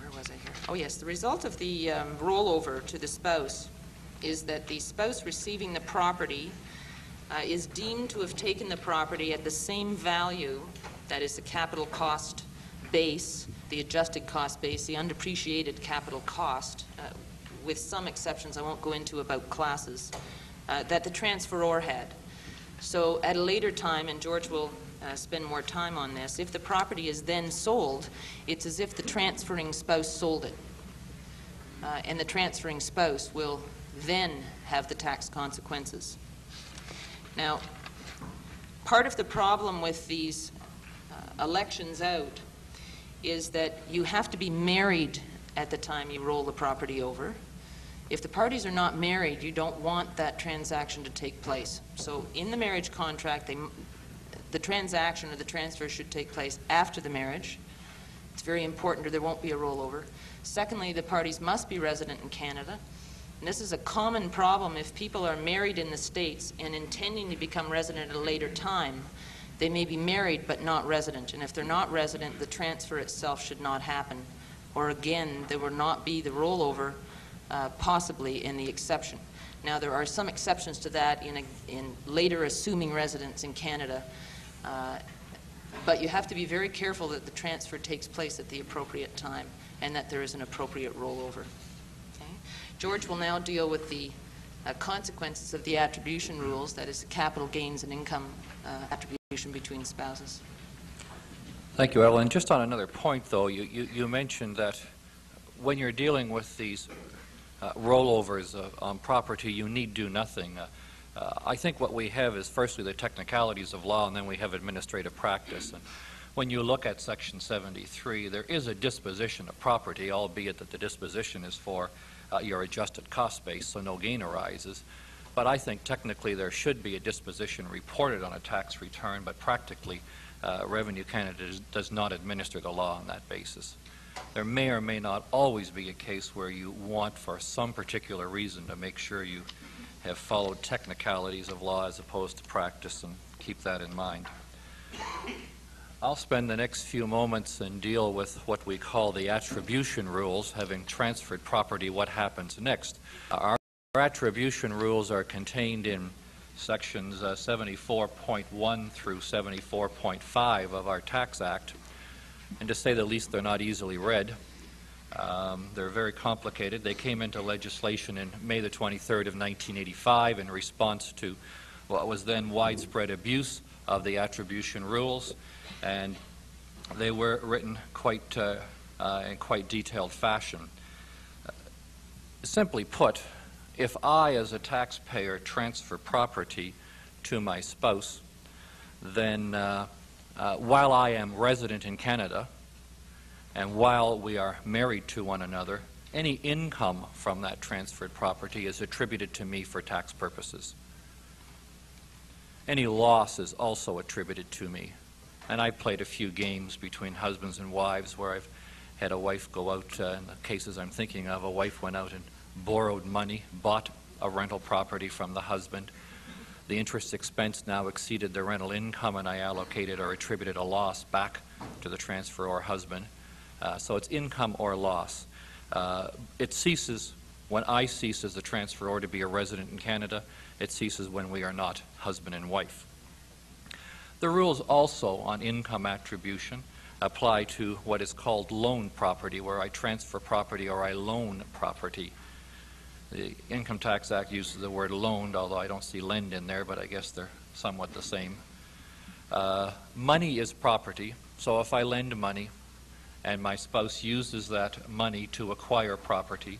where was I here? Oh, yes. The result of the um, rollover to the spouse is that the spouse receiving the property uh, is deemed to have taken the property at the same value, that is, the capital cost base, the adjusted cost base, the undepreciated capital cost, uh, with some exceptions I won't go into about classes, uh, that the transferor had. So at a later time, and George will uh, spend more time on this, if the property is then sold, it's as if the transferring spouse sold it. Uh, and the transferring spouse will then have the tax consequences. Now, part of the problem with these uh, elections out is that you have to be married at the time you roll the property over. If the parties are not married, you don't want that transaction to take place. So in the marriage contract, they, the transaction or the transfer should take place after the marriage. It's very important, or there won't be a rollover. Secondly, the parties must be resident in Canada. And this is a common problem. If people are married in the States and intending to become resident at a later time, they may be married but not resident, and if they're not resident, the transfer itself should not happen. Or again, there will not be the rollover, uh, possibly in the exception. Now, there are some exceptions to that in, a, in later assuming residence in Canada, uh, but you have to be very careful that the transfer takes place at the appropriate time and that there is an appropriate rollover. Okay? George will now deal with the uh, consequences of the attribution rules, that is, capital gains and income uh, attribution between spouses. Thank you, Evelyn. Just on another point, though, you, you, you mentioned that when you're dealing with these uh, rollovers uh, on property, you need do nothing. Uh, uh, I think what we have is firstly the technicalities of law, and then we have administrative practice. And when you look at Section seventy-three, there is a disposition of property, albeit that the disposition is for uh, your adjusted cost base, so no gain arises. But I think technically there should be a disposition reported on a tax return, but practically uh, Revenue Canada does not administer the law on that basis. There may or may not always be a case where you want, for some particular reason, to make sure you have followed technicalities of law as opposed to practice, and keep that in mind. I'll spend the next few moments and deal with what we call the attribution rules. Having transferred property, what happens next? Our Our attribution rules are contained in sections uh, seventy-four point one through seventy-four point five of our Tax Act, and to say the least, they're not easily read. Um, they're very complicated. They came into legislation in May the twenty-third of nineteen eighty-five in response to what was then widespread abuse of the attribution rules, and they were written quite uh, uh, in quite detailed fashion. Uh, simply put, if I, as a taxpayer, transfer property to my spouse, then uh, uh, while I am resident in Canada and while we are married to one another, any income from that transferred property is attributed to me for tax purposes. Any loss is also attributed to me. And I played a few games between husbands and wives where I've had a wife go out, uh, in the cases I'm thinking of, a wife went out and borrowed money, bought a rental property from the husband. The interest expense now exceeded the rental income, and I allocated or attributed a loss back to the transferor husband. Uh, so it's income or loss. Uh, it ceases when I cease as the transferor to be a resident in Canada. It ceases when we are not husband and wife. The rules also on income attribution apply to what is called loan property, where I transfer property or I loan property. The Income Tax Act uses the word loaned, although I don't see lend in there, but I guess they're somewhat the same. Uh, money is property, so if I lend money and my spouse uses that money to acquire property,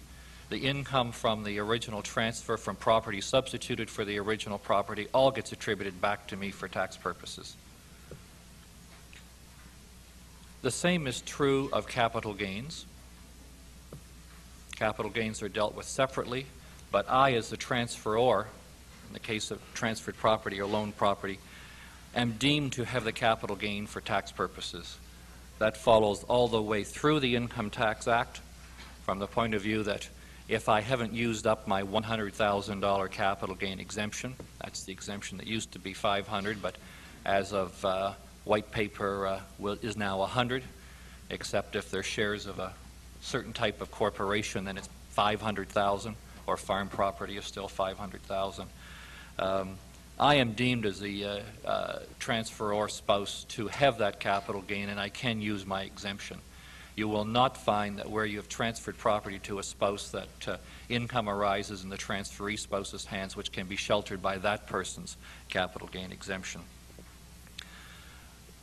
the income from the original transfer from property substituted for the original property all gets attributed back to me for tax purposes. The same is true of capital gains. Capital gains are dealt with separately, but I, as the transferor, in the case of transferred property or loan property, am deemed to have the capital gain for tax purposes. That follows all the way through the Income Tax Act, from the point of view that if I haven't used up my one hundred thousand dollar capital gain exemption, that's the exemption that used to be five hundred, but as of uh, white paper uh, will, is now one hundred, except if they're shares of a certain type of corporation, then it's five hundred thousand, or farm property is still five hundred thousand. Um, I am deemed as the uh, uh, transferor spouse to have that capital gain, and I can use my exemption. You will not find that where you have transferred property to a spouse that uh, income arises in the transferee spouse's hands, which can be sheltered by that person's capital gain exemption.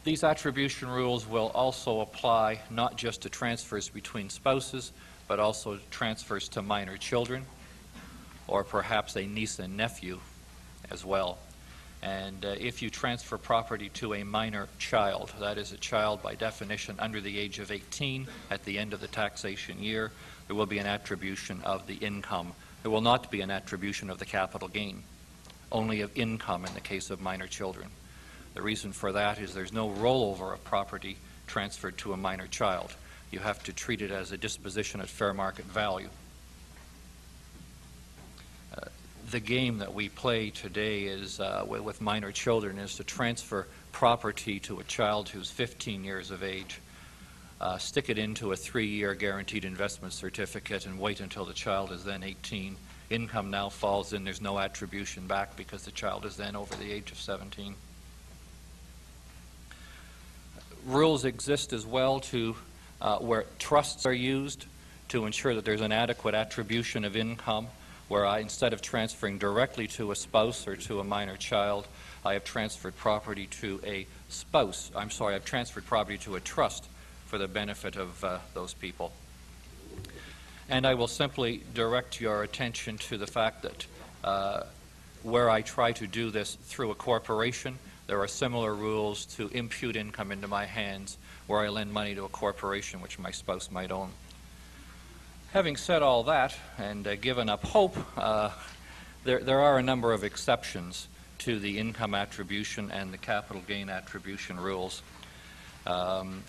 These attribution rules will also apply not just to transfers between spouses, but also transfers to minor children, or perhaps a niece and nephew as well. And uh, if you transfer property to a minor child, that is a child by definition under the age of eighteen at the end of the taxation year, there will be an attribution of the income. There will not be an attribution of the capital gain, only of income in the case of minor children. The reason for that is there's no rollover of property transferred to a minor child. You have to treat it as a disposition at fair market value. Uh, the game that we play today is uh, with minor children is to transfer property to a child who's fifteen years of age, uh, stick it into a three-year guaranteed investment certificate, and wait until the child is then eighteen. Income now falls in. There's no attribution back because the child is then over the age of seventeen. Rules exist as well to uh, where trusts are used to ensure that there's an adequate attribution of income, where I, instead of transferring directly to a spouse or to a minor child, I have transferred property to a spouse. I'm sorry, I've transferred property to a trust for the benefit of uh, those people. And I will simply direct your attention to the fact that uh, where I try to do this through a corporation, there are similar rules to impute income into my hands where I lend money to a corporation which my spouse might own. Having said all that and uh, given up hope, uh, there, there are a number of exceptions to the income attribution and the capital gain attribution rules. Um,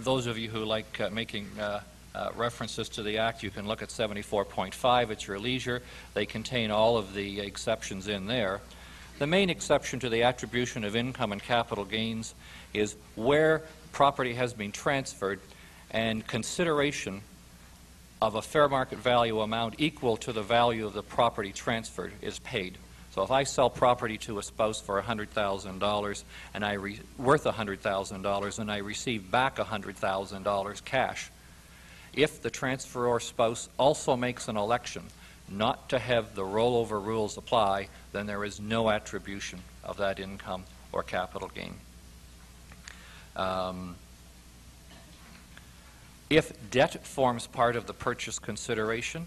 those of you who like uh, making uh, uh, references to the Act, you can look at seventy-four point five at your leisure. They contain all of the exceptions in there. The main exception to the attribution of income and capital gains is where property has been transferred and consideration of a fair market value amount equal to the value of the property transferred is paid. So if I sell property to a spouse for one hundred thousand dollars and I re worth one hundred thousand dollars and I receive back one hundred thousand dollars cash, if the transferor spouse also makes an election not to have the rollover rules apply, then there is no attribution of that income or capital gain. Um, if debt forms part of the purchase consideration,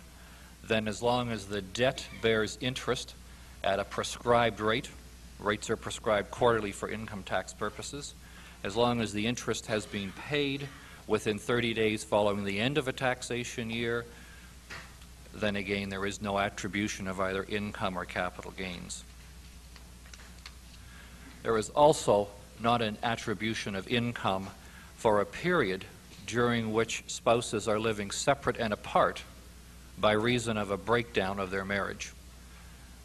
then as long as the debt bears interest at a prescribed rate, rates are prescribed quarterly for income tax purposes, as long as the interest has been paid within thirty days following the end of a taxation year, then again there is no attribution of either income or capital gains. There is also not an attribution of income for a period during which spouses are living separate and apart by reason of a breakdown of their marriage.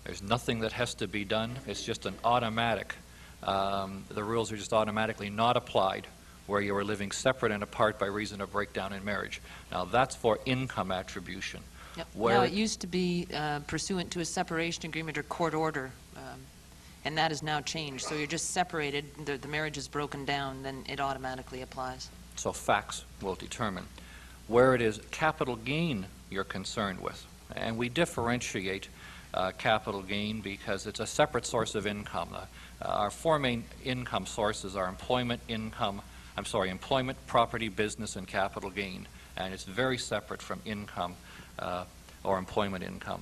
There's nothing that has to be done. It's just an automatic. Um, the rules are just automatically not applied where you are living separate and apart by reason of breakdown in marriage. Now that's for income attribution. Yep. Now it used to be uh, pursuant to a separation agreement or court order, um, and that is now changed. So you're just separated, the, the marriage is broken down, then it automatically applies. So facts will determine. Where it is capital gain you're concerned with, and we differentiate Uh, capital gain because it's a separate source of income. Uh, our four main income sources are employment income, I'm sorry, employment, property, business, and capital gain. And it's very separate from income uh, or employment income.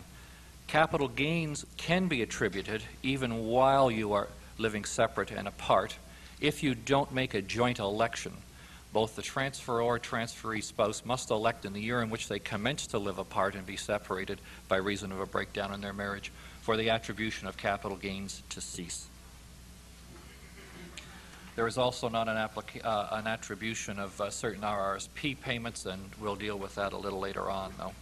Capital gains can be attributed even while you are living separate and apart if you don't make a joint election. Both the transferor or transferee spouse must elect in the year in which they commence to live apart and be separated by reason of a breakdown in their marriage for the attribution of capital gains to cease. There is also not an, applica uh, an attribution of uh, certain R R S P payments, and we'll deal with that a little later on, though.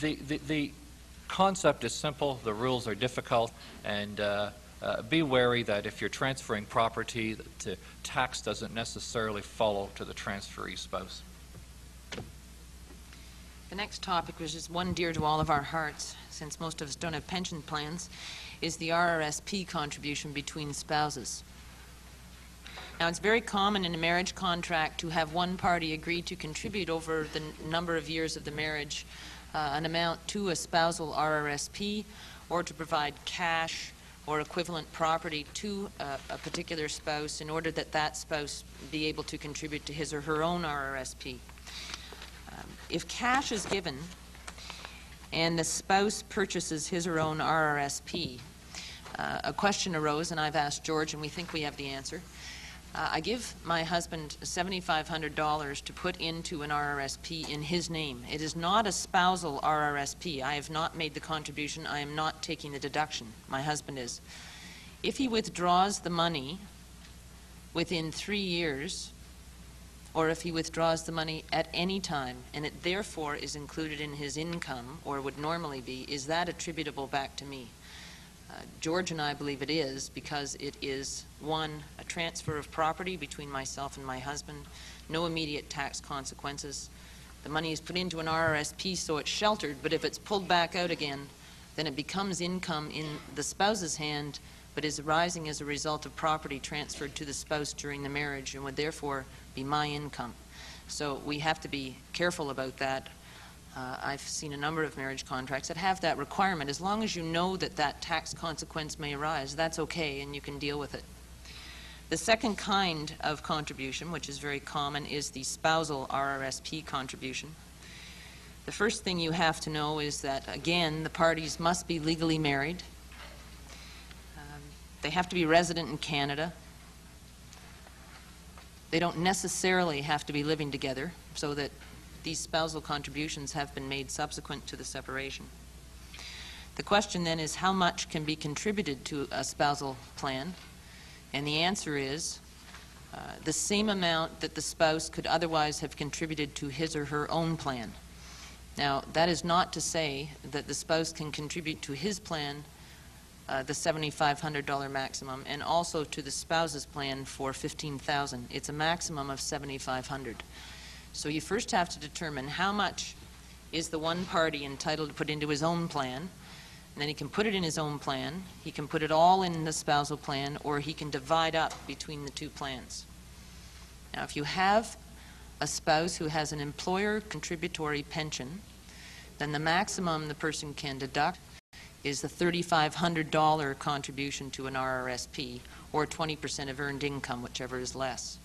The, the, the concept is simple, the rules are difficult, and uh, Uh, be wary that if you're transferring property, that to tax doesn't necessarily follow to the transferee spouse. The next topic, which is one dear to all of our hearts, since most of us don't have pension plans, is the R R S P contribution between spouses. Now, it's very common in a marriage contract to have one party agree to contribute over the n number of years of the marriage uh, an amount to a spousal R R S P or to provide cash or equivalent property to a, a particular spouse in order that that spouse be able to contribute to his or her own R R S P. Um, if cash is given and the spouse purchases his or her own R R S P, uh, a question arose, and I've asked George, and we think we have the answer. Uh, I give my husband seven thousand five hundred dollars to put into an R R S P in his name. It is not a spousal R R S P. I have not made the contribution. I am not taking the deduction. My husband is. If he withdraws the money within three years, or if he withdraws the money at any time, and it therefore is included in his income, or would normally be, is that attributable back to me? Uh, George and I believe it is, because it is, one, a transfer of property between myself and my husband, no immediate tax consequences. The money is put into an R R S P, so it's sheltered, but if it's pulled back out again, then it becomes income in the spouse's hand, but is arising as a result of property transferred to the spouse during the marriage and would therefore be my income. So we have to be careful about that. Uh, I've seen a number of marriage contracts that have that requirement. As long as you know that that tax consequence may arise, that's okay, and you can deal with it. The second kind of contribution, which is very common, is the spousal R R S P contribution. The first thing you have to know is that, again, the parties must be legally married. Um, they have to be resident in Canada. They don't necessarily have to be living together, so that these spousal contributions have been made subsequent to the separation. The question then is how much can be contributed to a spousal plan, and the answer is uh, the same amount that the spouse could otherwise have contributed to his or her own plan. Now, that is not to say that the spouse can contribute to his plan uh, the seven thousand five hundred dollar maximum, and also to the spouse's plan for fifteen thousand dollars. It's a maximum of seven thousand five hundred dollars. So you first have to determine how much is the one party entitled to put into his own plan, and then he can put it in his own plan, he can put it all in the spousal plan, or he can divide up between the two plans. Now, if you have a spouse who has an employer contributory pension, then the maximum the person can deduct is the three thousand five hundred dollar contribution to an R R S P, or twenty percent of earned income, whichever is less.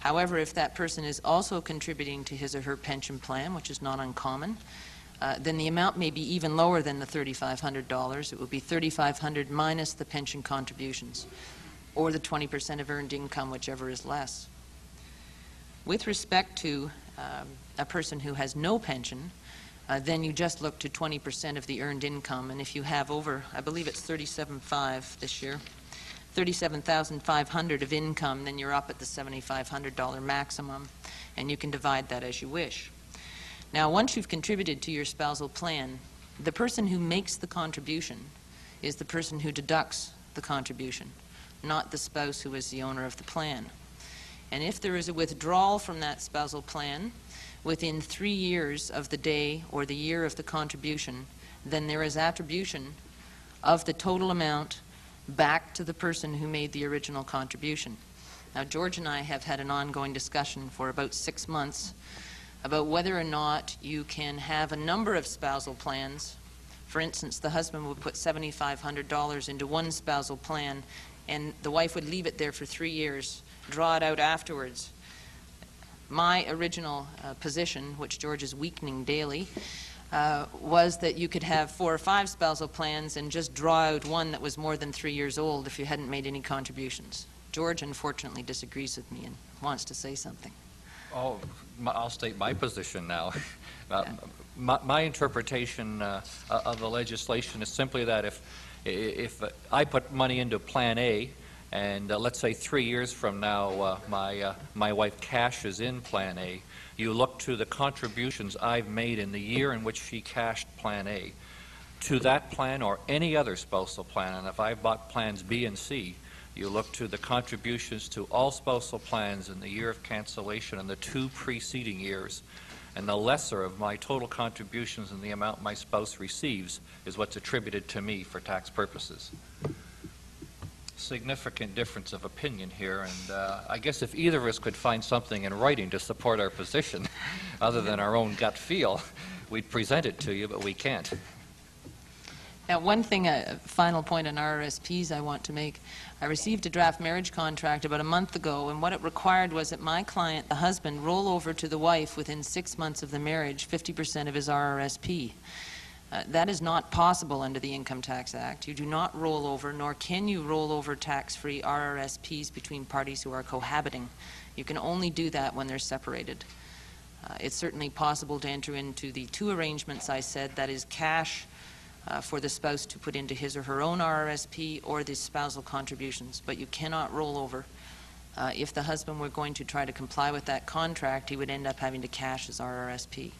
However, if that person is also contributing to his or her pension plan, which is not uncommon, uh, then the amount may be even lower than the three thousand five hundred dollars. It would be three thousand five hundred dollars minus the pension contributions, or the twenty percent of earned income, whichever is less. With respect to um, a person who has no pension, uh, then you just look to twenty percent of the earned income, and if you have over, I believe it's thirty-seven thousand five hundred dollars this year, thirty-seven thousand five hundred dollars of income, then you're up at the seven thousand five hundred dollar maximum, and you can divide that as you wish. Now, once you've contributed to your spousal plan, the person who makes the contribution is the person who deducts the contribution, not the spouse who is the owner of the plan. And if there is a withdrawal from that spousal plan within three years of the day or the year of the contribution, then there is attribution of the total amount back to the person who made the original contribution. Now, George and I have had an ongoing discussion for about six months about whether or not you can have a number of spousal plans. For instance, the husband would put seven thousand five hundred dollars into one spousal plan, and the wife would leave it there for three years, draw it out afterwards. My original uh, position, which George is weakening daily, Uh, was that you could have four or five spousal plans and just draw out one that was more than three years old if you hadn't made any contributions. George, unfortunately, disagrees with me and wants to say something. Oh, my, I'll state my position now. uh, yeah. my, my interpretation uh, of the legislation is simply that if, if I put money into Plan A, and uh, let's say three years from now uh, my, uh, my wife cashes in Plan A, you look to the contributions I've made in the year in which she cashed Plan A to that plan or any other spousal plan. And if I bought Plans B and C, you look to the contributions to all spousal plans in the year of cancellation and the two preceding years. And the lesser of my total contributions and the amount my spouse receives is what's attributed to me for tax purposes. Significant difference of opinion here, and uh, I guess if either of us could find something in writing to support our position other than our own gut feel, we'd present it to you, but we can't. Now, one thing, a final point on R R S Ps I want to make. I received a draft marriage contract about a month ago, and what it required was that my client, the husband, roll over to the wife within six months of the marriage fifty percent of his R R S P. Uh, that is not possible under the Income Tax Act. You do not roll over, nor can you roll over tax-free R R S Ps between parties who are cohabiting. You can only do that when they're separated. Uh, it's certainly possible to enter into the two arrangements I said, that is cash uh, for the spouse to put into his or her own R R S P or the spousal contributions, but you cannot roll over. Uh, if the husband were going to try to comply with that contract, he would end up having to cash his R R S P.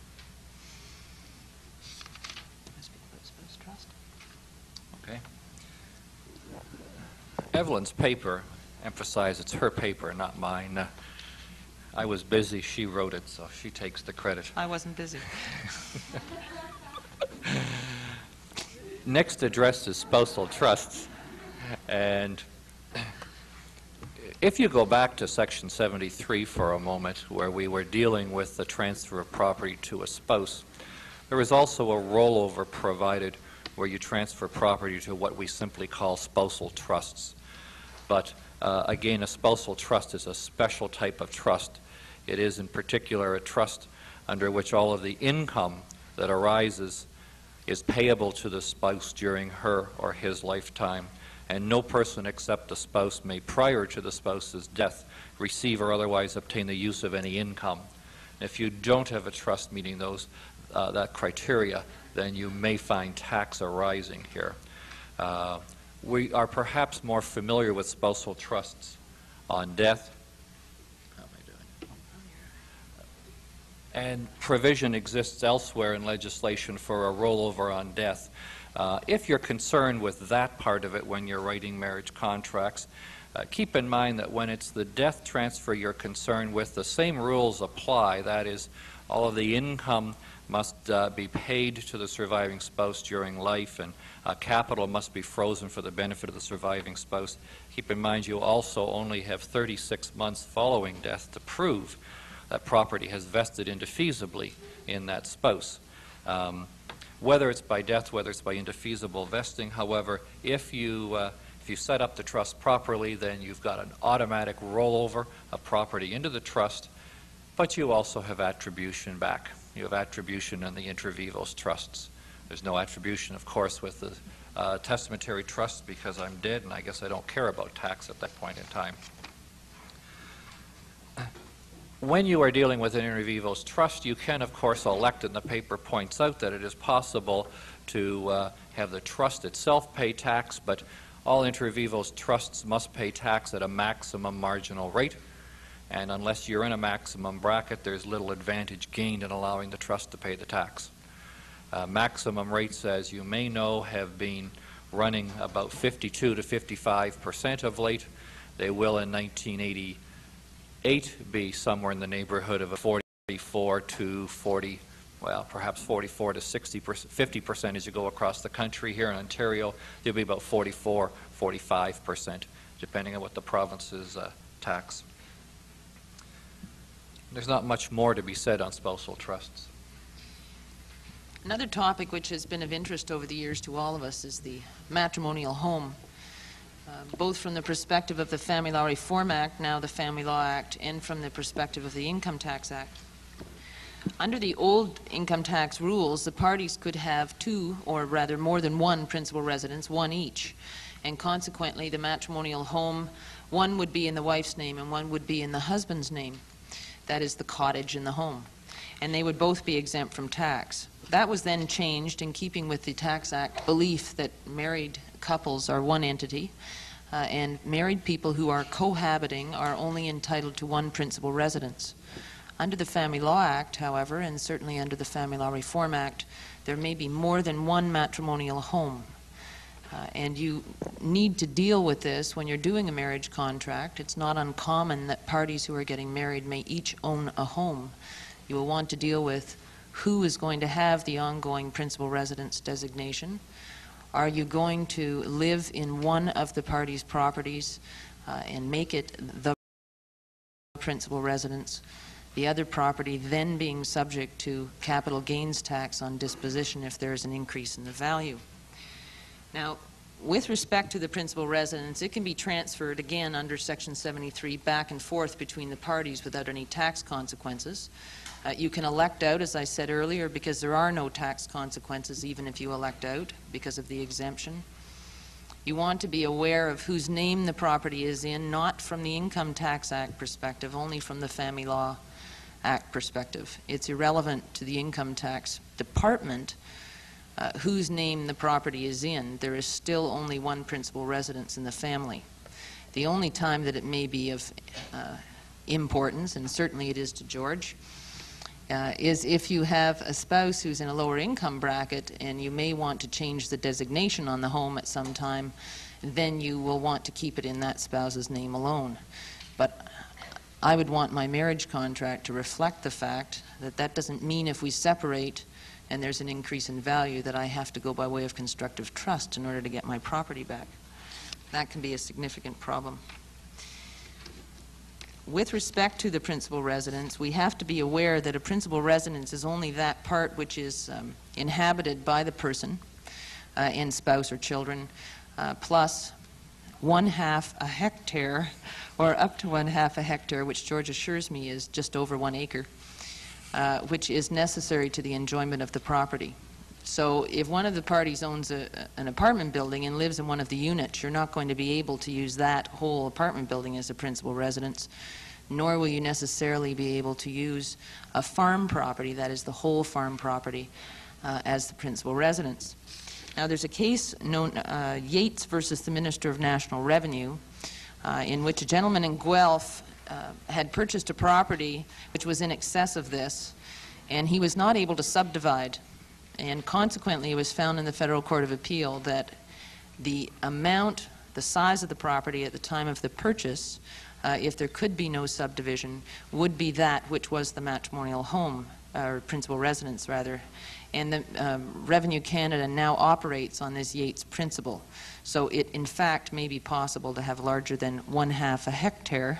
Evelyn's paper, emphasize it's her paper, not mine. Uh, I was busy, she wrote it, so she takes the credit. I wasn't busy. Next address is spousal trusts. And if you go back to Section seventy-three for a moment, where we were dealing with the transfer of property to a spouse, there is also a rollover provided where you transfer property to what we simply call spousal trusts. But uh, again, a spousal trust is a special type of trust. It is in particular a trust under which all of the income that arises is payable to the spouse during her or his lifetime, and no person except the spouse may, prior to the spouse's death, receive or otherwise obtain the use of any income. If you don't have a trust meeting those uh, that criteria, then you may find tax arising here. Uh, we are perhaps more familiar with spousal trusts on death. How am I doing? And provision exists elsewhere in legislation for a rollover on death. Uh, if you're concerned with that part of it when you're writing marriage contracts, uh, keep in mind that when it's the death transfer you're concerned with, the same rules apply. That is, all of the income must uh, be paid to the surviving spouse during life, and uh, capital must be frozen for the benefit of the surviving spouse. Keep in mind you also only have thirty-six months following death to prove that property has vested indefeasibly in that spouse. Um, whether it's by death, whether it's by indefeasible vesting, however, if you, uh, if you set up the trust properly, then you've got an automatic rollover of property into the trust, but you also have attribution back. You have attribution in the inter vivos trusts. There's no attribution, of course, with the uh, testamentary trusts because I'm dead and I guess I don't care about tax at that point in time. When you are dealing with an inter vivos trust, you can, of course, elect, and the paper points out that it is possible to uh, have the trust itself pay tax, but all inter vivos trusts must pay tax at a maximum marginal rate. And unless you're in a maximum bracket, there's little advantage gained in allowing the trust to pay the tax. Uh, maximum rates, as you may know, have been running about fifty-two to fifty-five percent of late. They will in nineteen eighty-eight be somewhere in the neighborhood of a forty-four to forty, well, perhaps forty-four to sixty percent, fifty percent as you go across the country. Here in Ontario, they'll be about forty-four, forty-five percent, depending on what the province's uh, tax. There's not much more to be said on spousal trusts. Another topic which has been of interest over the years to all of us is the matrimonial home, uh, both from the perspective of the Family Law Reform Act, now the Family Law Act, and from the perspective of the Income Tax Act. Under the old income tax rules, the parties could have two, or rather more than one, principal residence, one each, and consequently the matrimonial home, one would be in the wife's name and one would be in the husband's name. That is the cottage and the home, and they would both be exempt from tax. That was then changed in keeping with the Tax Act belief that married couples are one entity, uh, and married people who are cohabiting are only entitled to one principal residence. Under the Family Law Act, however, and certainly under the Family Law Reform Act, there may be more than one matrimonial home. Uh, and you need to deal with this when you're doing a marriage contract. It's not uncommon that parties who are getting married may each own a home. You will want to deal with who is going to have the ongoing principal residence designation. Are you going to live in one of the parties' properties uh, and make it the principal residence? The other property then being subject to capital gains tax on disposition if there is an increase in the value. Now, with respect to the principal residence, it can be transferred, again, under Section seventy-three, back and forth between the parties without any tax consequences. Uh, you can elect out, as I said earlier, because there are no tax consequences even if you elect out because of the exemption. You want to be aware of whose name the property is in, not from the Income Tax Act perspective, only from the Family Law Act perspective. It's irrelevant to the Income Tax Department Uh, whose name the property is in. There is still only one principal residence in the family. The only time that it may be of uh, importance, and certainly it is to George, uh, is if you have a spouse who's in a lower income bracket and you may want to change the designation on the home at some time, then you will want to keep it in that spouse's name alone. But I would want my marriage contract to reflect the fact that that doesn't mean if we separate and there's an increase in value that I have to go by way of constructive trust in order to get my property back. That can be a significant problem. With respect to the principal residence, we have to be aware that a principal residence is only that part which is um, inhabited by the person uh, and spouse or children, uh, plus one half a hectare, or up to one half a hectare, which George assures me is just over one acre. Uh, which is necessary to the enjoyment of the property. So if one of the parties owns a, an apartment building and lives in one of the units, you're not going to be able to use that whole apartment building as a principal residence, nor will you necessarily be able to use a farm property, that is the whole farm property, uh, as the principal residence. Now there's a case known uh, Yates versus the Minister of National Revenue, uh, in which a gentleman in Guelph uh, had purchased a property which was in excess of this, and he was not able to subdivide. And consequently, it was found in the Federal Court of Appeal that the amount, the size of the property at the time of the purchase, uh, if there could be no subdivision, would be that which was the matrimonial home, or principal residence rather. And the um, Revenue Canada now operates on this Yates principle. So it, in fact, may be possible to have larger than one half a hectare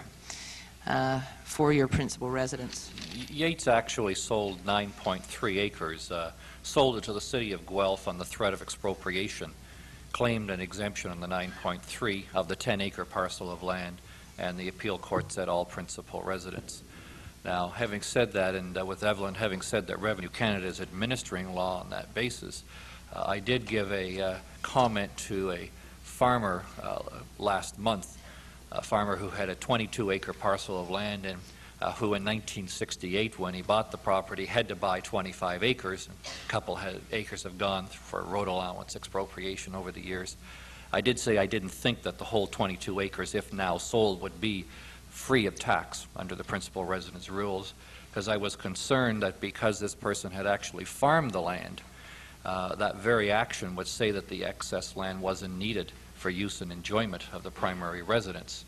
uh, for your principal residence. Yates actually sold nine point three acres, uh, sold it to the city of Guelph on the threat of expropriation, claimed an exemption on the nine point three of the ten acre parcel of land, and the appeal court said all principal residence. Now, having said that, and uh, with Evelyn, having said that Revenue Canada is administering law on that basis, uh, I did give a uh, comment to a farmer uh, last month, a farmer who had a twenty-two acre parcel of land, and uh, who in nineteen sixty-eight, when he bought the property, had to buy twenty-five acres. A couple had, acres have gone for road allowance expropriation over the years. I did say I didn't think that the whole twenty-two acres, if now sold, would be free of tax under the principal residence rules, because I was concerned that because this person had actually farmed the land, uh, that very action would say that the excess land wasn't needed for use and enjoyment of the primary residence.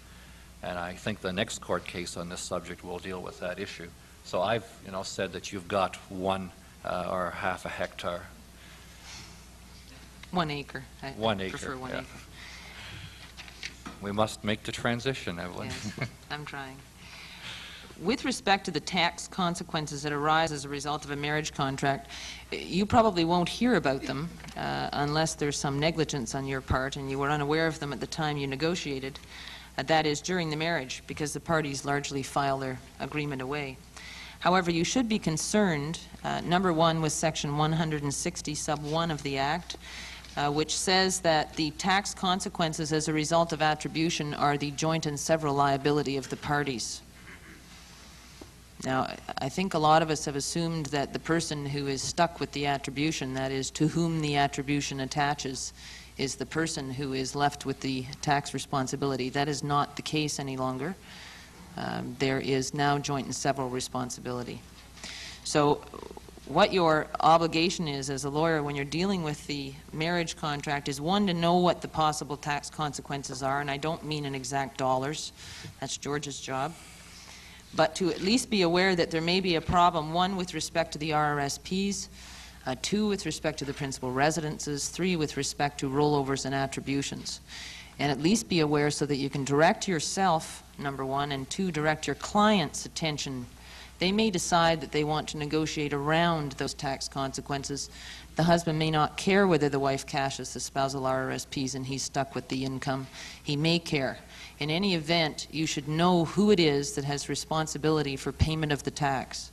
And I think the next court case on this subject will deal with that issue. So I've, you know, said that you've got one uh, or half a hectare. One acre. I, one I acre, prefer one yeah. acre. We must make the transition, Evelyn. Yes, I'm trying. With respect to the tax consequences that arise as a result of a marriage contract, you probably won't hear about them uh, unless there's some negligence on your part and you were unaware of them at the time you negotiated. Uh, that is during the marriage, because the parties largely file their agreement away. However, you should be concerned, uh, number one, with Section one sixty, sub one of the Act, Uh, which says that the tax consequences as a result of attribution are the joint and several liability of the parties. Now, I think a lot of us have assumed that the person who is stuck with the attribution, that is, to whom the attribution attaches, is the person who is left with the tax responsibility. That is not the case any longer. Um, there is now joint and several responsibility. So, what your obligation is as a lawyer when you're dealing with the marriage contract is, one, to know what the possible tax consequences are, and I don't mean in exact dollars, that's George's job, but to at least be aware that there may be a problem, one, with respect to the R R S Ps, uh, two, with respect to the principal residences, three, with respect to rollovers and attributions. And at least be aware so that you can direct yourself, number one, and two, direct your client's attention. They may decide that they want to negotiate around those tax consequences. The husband may not care whether the wife cashes the spousal R R S Ps and he's stuck with the income. He may care. In any event, you should know who it is that has responsibility for payment of the tax.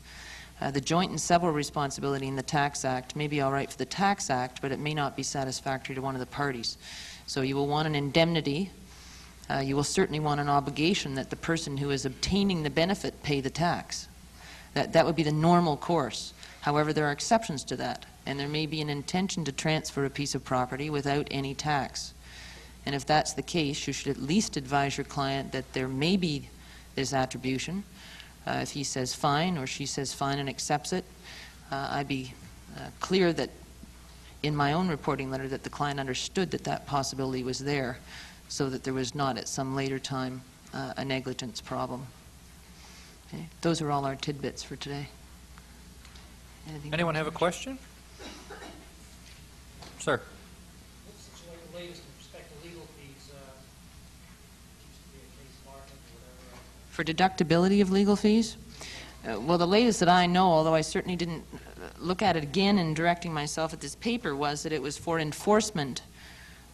Uh, the joint and several responsibility in the Tax Act may be all right for the Tax Act, but it may not be satisfactory to one of the parties. So you will want an indemnity. Uh, you will certainly want an obligation that the person who is obtaining the benefit pay the tax. That, that would be the normal course. However, there are exceptions to that, and there may be an intention to transfer a piece of property without any tax. And if that's the case, you should at least advise your client that there may be this attribution. Uh, if he says fine or she says fine and accepts it, uh, I'd be uh, clear that in my own reporting letter that the client understood that that possibility was there, so that there was not at some later time uh, a negligence problem. Okay. Those are all our tidbits for today. Anything Anyone have a question? Sir. What's the latest in respect to legal fees? Uh, for deductibility of legal fees? Uh, well, the latest that I know, although I certainly didn't look at it again in directing myself at this paper, was that it was for enforcement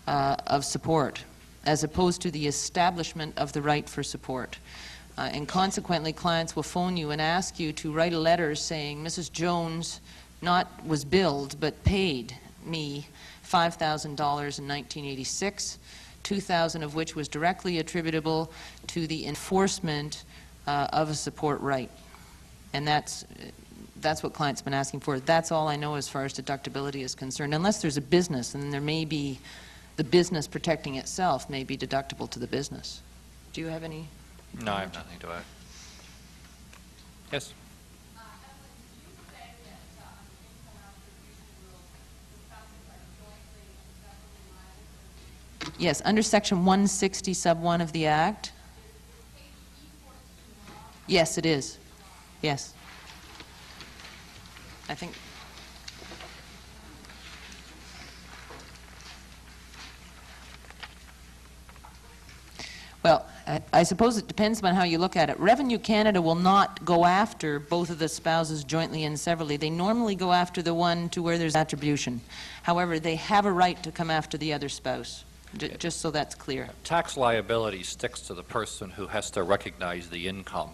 uh, of support, as opposed to the establishment of the right for support. Uh, and consequently, clients will phone you and ask you to write a letter saying, Missus Jones not was billed, but paid me five thousand dollars in nineteen eighty-six, two thousand dollars of which was directly attributable to the enforcement uh, of a support right. And that's, that's what clients have been asking for. That's all I know as far as deductibility is concerned, unless there's a business, and there may be the business protecting itself may be deductible to the business. Do you have any? No, I have nothing to add. Yes? Yes, under Section one sixty, Sub one of the Act. Yes, it is. Yes. I think. Well, I, I suppose it depends on how you look at it. Revenue Canada will not go after both of the spouses jointly and severally. They normally go after the one to where there's attribution. However, they have a right to come after the other spouse. J just so that's clear. Tax liability sticks to the person who has to recognize the income,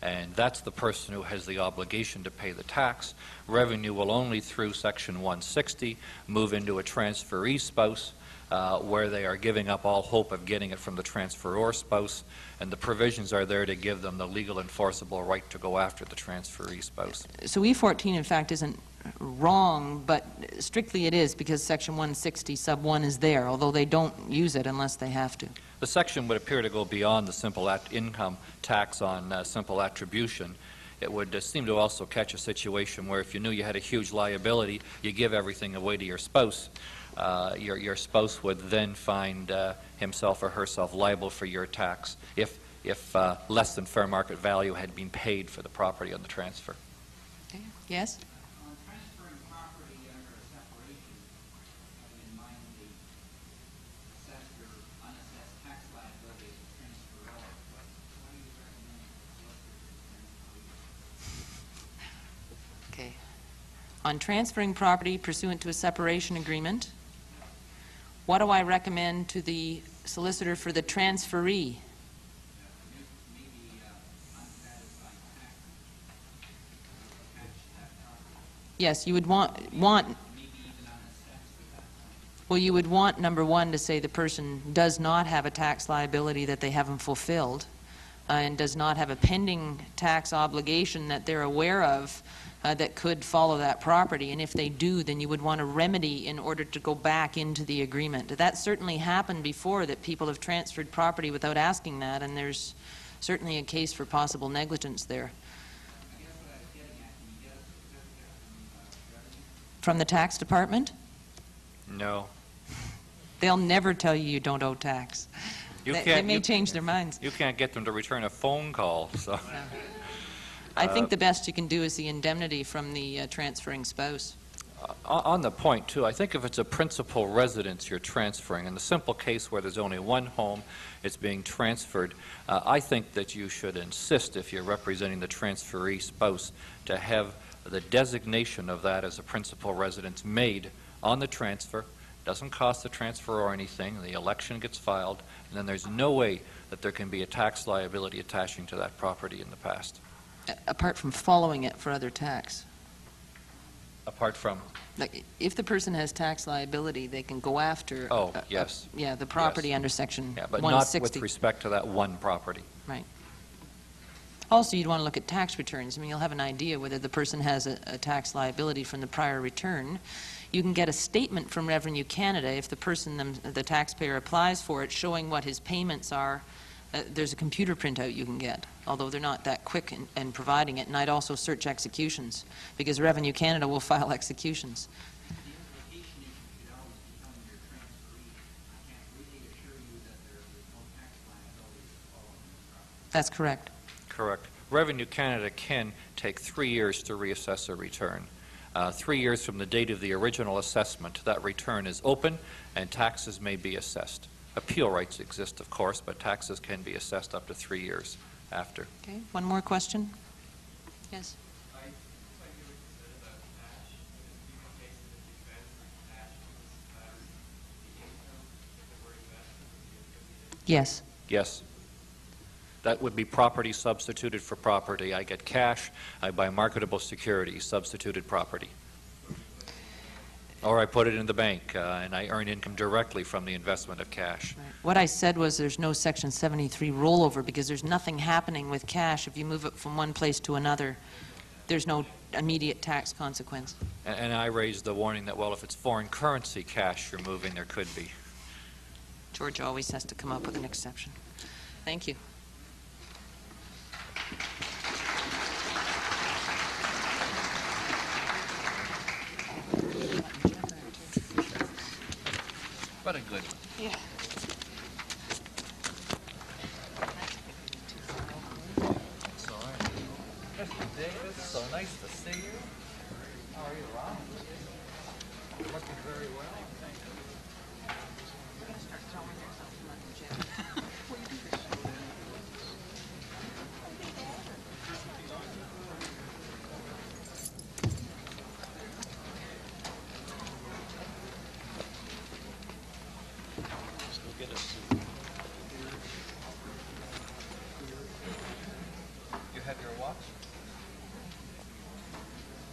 and that's the person who has the obligation to pay the tax. Revenue will only, through Section one sixty, move into a transferee spouse uh, where they are giving up all hope of getting it from the transferor spouse, and the provisions are there to give them the legal enforceable right to go after the transferee spouse. So E fourteen, in fact, isn't wrong, but strictly it is, because Section one sixty Sub one is there, although they don't use it unless they have to. The section would appear to go beyond the simple at income tax on uh, simple attribution. It would uh, seem to also catch a situation where if you knew you had a huge liability, you give everything away to your spouse. Uh, your, your spouse would then find uh, himself or herself liable for your tax if, if uh, less than fair market value had been paid for the property on the transfer. Okay. Yes? On transferring property pursuant to a separation agreement, what do I recommend to the solicitor for the transferee? Yes, you would want, want, well, you would want, number one, to say the person does not have a tax liability that they haven't fulfilled, uh, and does not have a pending tax obligation that they're aware of Uh, that could follow that property, and if they do, then you would want a remedy in order to go back into the agreement. That certainly happened before, that people have transferred property without asking that, and there's certainly a case for possible negligence there. From the tax department? No. They'll never tell you you don't owe tax. You they, they may you, change their minds. You can't get them to return a phone call, so. No. I think the best you can do is the indemnity from the uh, transferring spouse. Uh, on the point, too, I think if it's a principal residence you're transferring, in the simple case where there's only one home, it's being transferred, uh, I think that you should insist, if you're representing the transferee spouse, to have the designation of that as a principal residence made on the transfer. Doesn't cost the transfer or anything. The election gets filed, and then there's no way that there can be a tax liability attaching to that property in the past. Apart from following it for other tax. Apart from? Like, if the person has tax liability, they can go after oh, a, yes. a, yeah, the property yes. under Section yeah, but one sixty. But not with respect to that one property. Right. Also, you'd want to look at tax returns. I mean, you'll have an idea whether the person has a, a tax liability from the prior return. You can get a statement from Revenue Canada if the person, them, the taxpayer, applies for it, showing what his payments are. Uh, there's a computer printout you can get, although they're not that quick in, in providing it. And I'd also search executions, because Revenue Canada will file executions. The implication is you should always become your transferee. I can't really assure you that there is no tax liability to follow this process. That's correct. Correct. Revenue Canada can take three years to reassess a return. Uh, three years from the date of the original assessment, that return is open and taxes may be assessed. Appeal rights exist, of course, but taxes can be assessed up to three years after. Okay, one more question. Yes. Yes. Yes. That would be property substituted for property. I get cash, I buy marketable securities, substituted property. Or I put it in the bank, uh, and I earn income directly from the investment of cash. Right. What I said was there's no Section seventy-three rollover because there's nothing happening with cash. If you move it from one place to another, there's no immediate tax consequence. And, and I raised the warning that, well, if it's foreign currency cash you're moving, there could be. George always has to come up with an exception. Thank you. What a good one. Yeah. It's all right. Mister Davis, so nice to see you. How are you, Ron? You're looking very well. Thank you. You're going to start throwing yourself in the gym. Get us. You have your watch?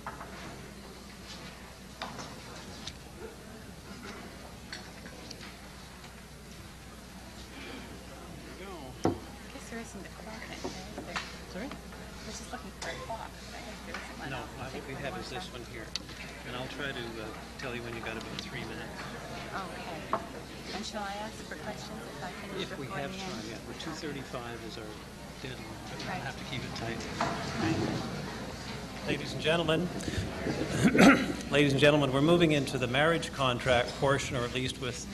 There you go. I guess there isn't a clock in there. Sorry? I was just looking for a clock. I no, I what we have is this one here. And I'll try to uh, tell you when you got about three minutes. Okay. And shall I ask for questions if I can? If we have time, yeah. We're two thirty-five is our deadline, but we have to keep it tight. Ladies and gentlemen, ladies and gentlemen, we're moving into the marriage contract portion, or at least with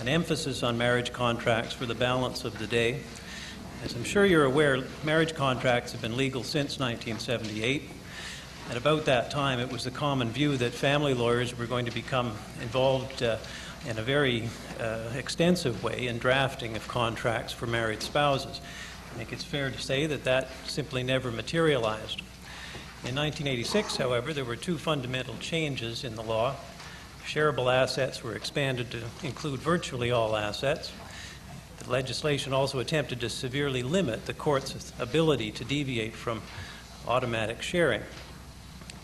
an emphasis on marriage contracts for the balance of the day. As I'm sure you're aware, marriage contracts have been legal since nineteen seventy-eight. At about that time, it was the common view that family lawyers were going to become involved uh, in a very uh, extensive way in drafting of contracts for married spouses. I think it's fair to say that that simply never materialized. In nineteen eighty-six, however, there were two fundamental changes in the law. Shareable assets were expanded to include virtually all assets. The legislation also attempted to severely limit the court's ability to deviate from automatic sharing.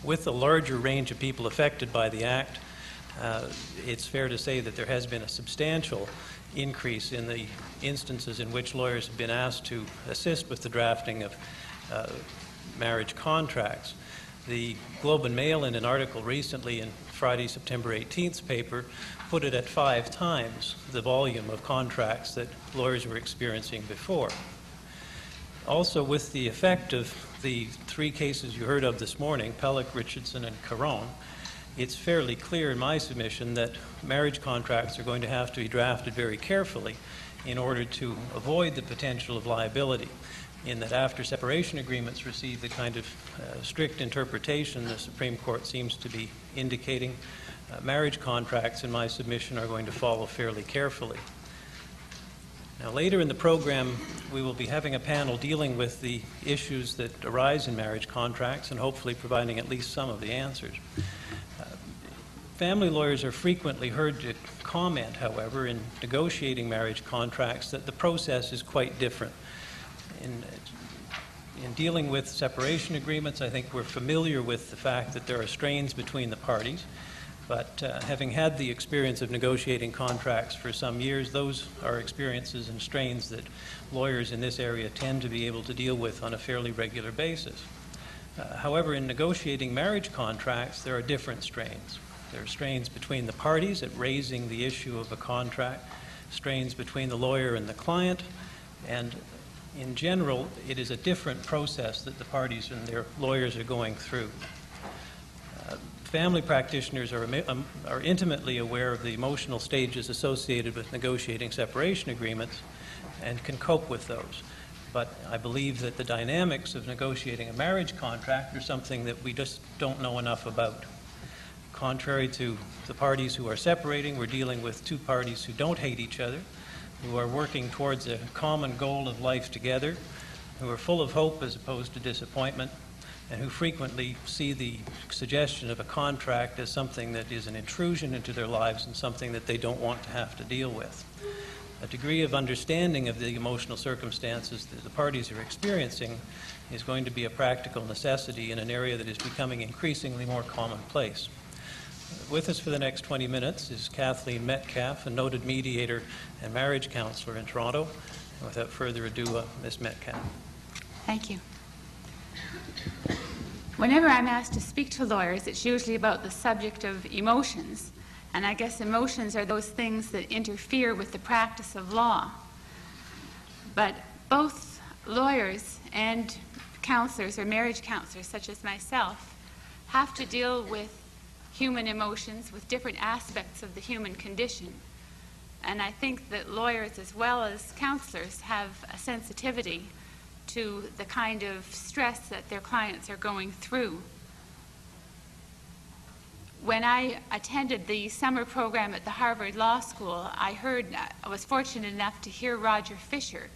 With the larger range of people affected by the Act, Uh, it's fair to say that there has been a substantial increase in the instances in which lawyers have been asked to assist with the drafting of uh, marriage contracts. The Globe and Mail, in an article recently in Friday, September eighteenth's paper, put it at five times the volume of contracts that lawyers were experiencing before. Also, with the effect of the three cases you heard of this morning, Pellick, Richardson, and Caron, it's fairly clear in my submission that marriage contracts are going to have to be drafted very carefully in order to avoid the potential of liability, in that after separation agreements receive the kind of uh, strict interpretation the Supreme Court seems to be indicating, uh, marriage contracts in my submission are going to follow fairly carefully. Now, later in the program, we will be having a panel dealing with the issues that arise in marriage contracts and hopefully providing at least some of the answers. Family lawyers are frequently heard to comment, however, in negotiating marriage contracts that the process is quite different. In, in dealing with separation agreements, I think we're familiar with the fact that there are strains between the parties, but uh, having had the experience of negotiating contracts for some years, those are experiences and strains that lawyers in this area tend to be able to deal with on a fairly regular basis. Uh, however, in negotiating marriage contracts, there are different strains. There are strains between the parties at raising the issue of a contract, strains between the lawyer and the client, and in general, it is a different process that the parties and their lawyers are going through. Uh, family practitioners are, um, are intimately aware of the emotional stages associated with negotiating separation agreements and can cope with those. But I believe that the dynamics of negotiating a marriage contract are something that we just don't know enough about. Contrary to the parties who are separating, we're dealing with two parties who don't hate each other, who are working towards a common goal of life together, who are full of hope as opposed to disappointment, and who frequently see the suggestion of a contract as something that is an intrusion into their lives and something that they don't want to have to deal with. A degree of understanding of the emotional circumstances that the parties are experiencing is going to be a practical necessity in an area that is becoming increasingly more commonplace. With us for the next twenty minutes is Kathleen Metcalf, a noted mediator and marriage counselor in Toronto. And without further ado, uh, Miz Metcalf. Thank you. Whenever I'm asked to speak to lawyers, it's usually about the subject of emotions. And I guess emotions are those things that interfere with the practice of law. But both lawyers and counselors or marriage counselors, such as myself, have to deal with human emotions, with different aspects of the human condition. And I think that lawyers as well as counselors have a sensitivity to the kind of stress that their clients are going through. When I attended the summer program at the Harvard Law School, I heard, I was fortunate enough to hear Roger Fisher,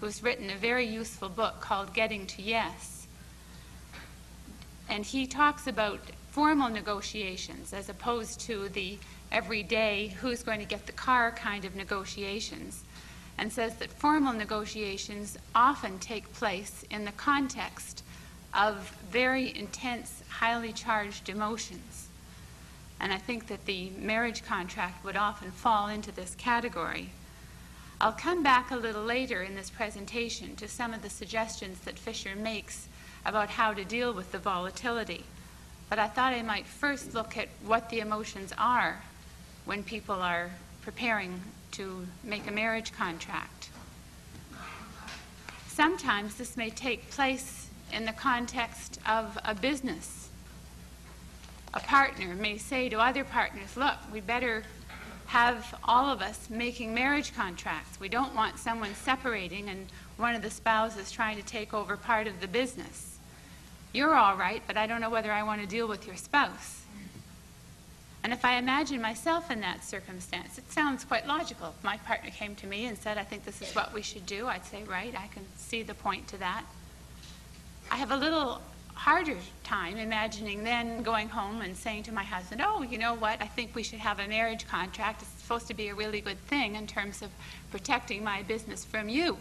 who's written a very useful book called Getting to Yes. And he talks about formal negotiations as opposed to the everyday, who's going to get the car kind of negotiations, and says that formal negotiations often take place in the context of very intense, highly charged emotions. And I think that the marriage contract would often fall into this category. I'll come back a little later in this presentation to some of the suggestions that Fisher makes about how to deal with the volatility. But I thought I might first look at what the emotions are when people are preparing to make a marriage contract. Sometimes this may take place in the context of a business. A partner may say to other partners, look, we better have all of us making marriage contracts. We don't want someone separating and one of the spouses trying to take over part of the business. You're all right, but I don't know whether I want to deal with your spouse. And if I imagine myself in that circumstance, it sounds quite logical. If my partner came to me and said, I think this is what we should do, I'd say, right, I can see the point to that. I have a little harder time imagining then going home and saying to my husband, oh, you know what, I think we should have a marriage contract. It's supposed to be a really good thing in terms of protecting my business from you.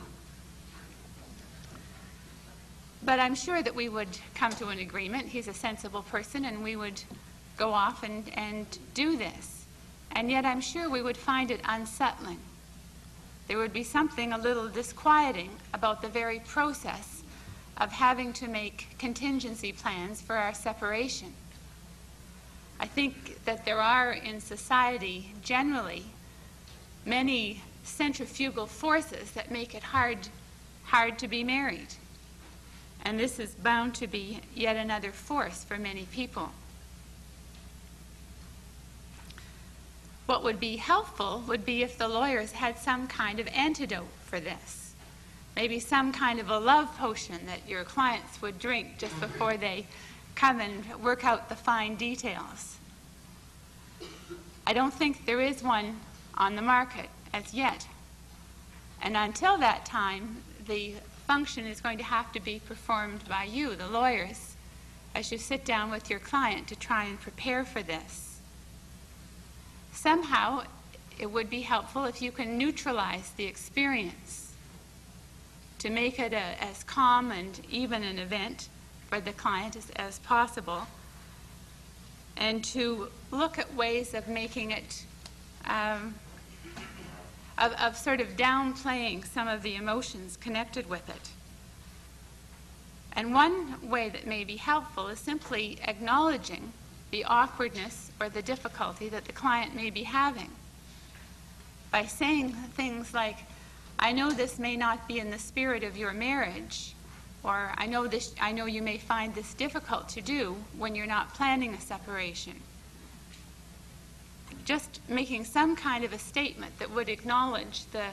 But I'm sure that we would come to an agreement. He's a sensible person, and we would go off and, and do this. And yet I'm sure we would find it unsettling. There would be something a little disquieting about the very process of having to make contingency plans for our separation. I think that there are in society generally many centrifugal forces that make it hard, hard to be married. And this is bound to be yet another force for many people. What would be helpful would be if the lawyers had some kind of antidote for this. Maybe some kind of a love potion that your clients would drink just before they come and work out the fine details. I don't think there is one on the market as yet. And until that time, the function is going to have to be performed by you, the lawyers, as you sit down with your client to try and prepare for this. Somehow, it would be helpful if you can neutralize the experience to make it a, as calm and even an event for the client as, as possible, and to look at ways of making it, um, of, of sort of downplaying some of the emotions connected with it. And one way that may be helpful is simply acknowledging the awkwardness or the difficulty that the client may be having by saying things like, I know this may not be in the spirit of your marriage, or I know this, I know you may find this difficult to do when you're not planning a separation. Just making some kind of a statement that would acknowledge the,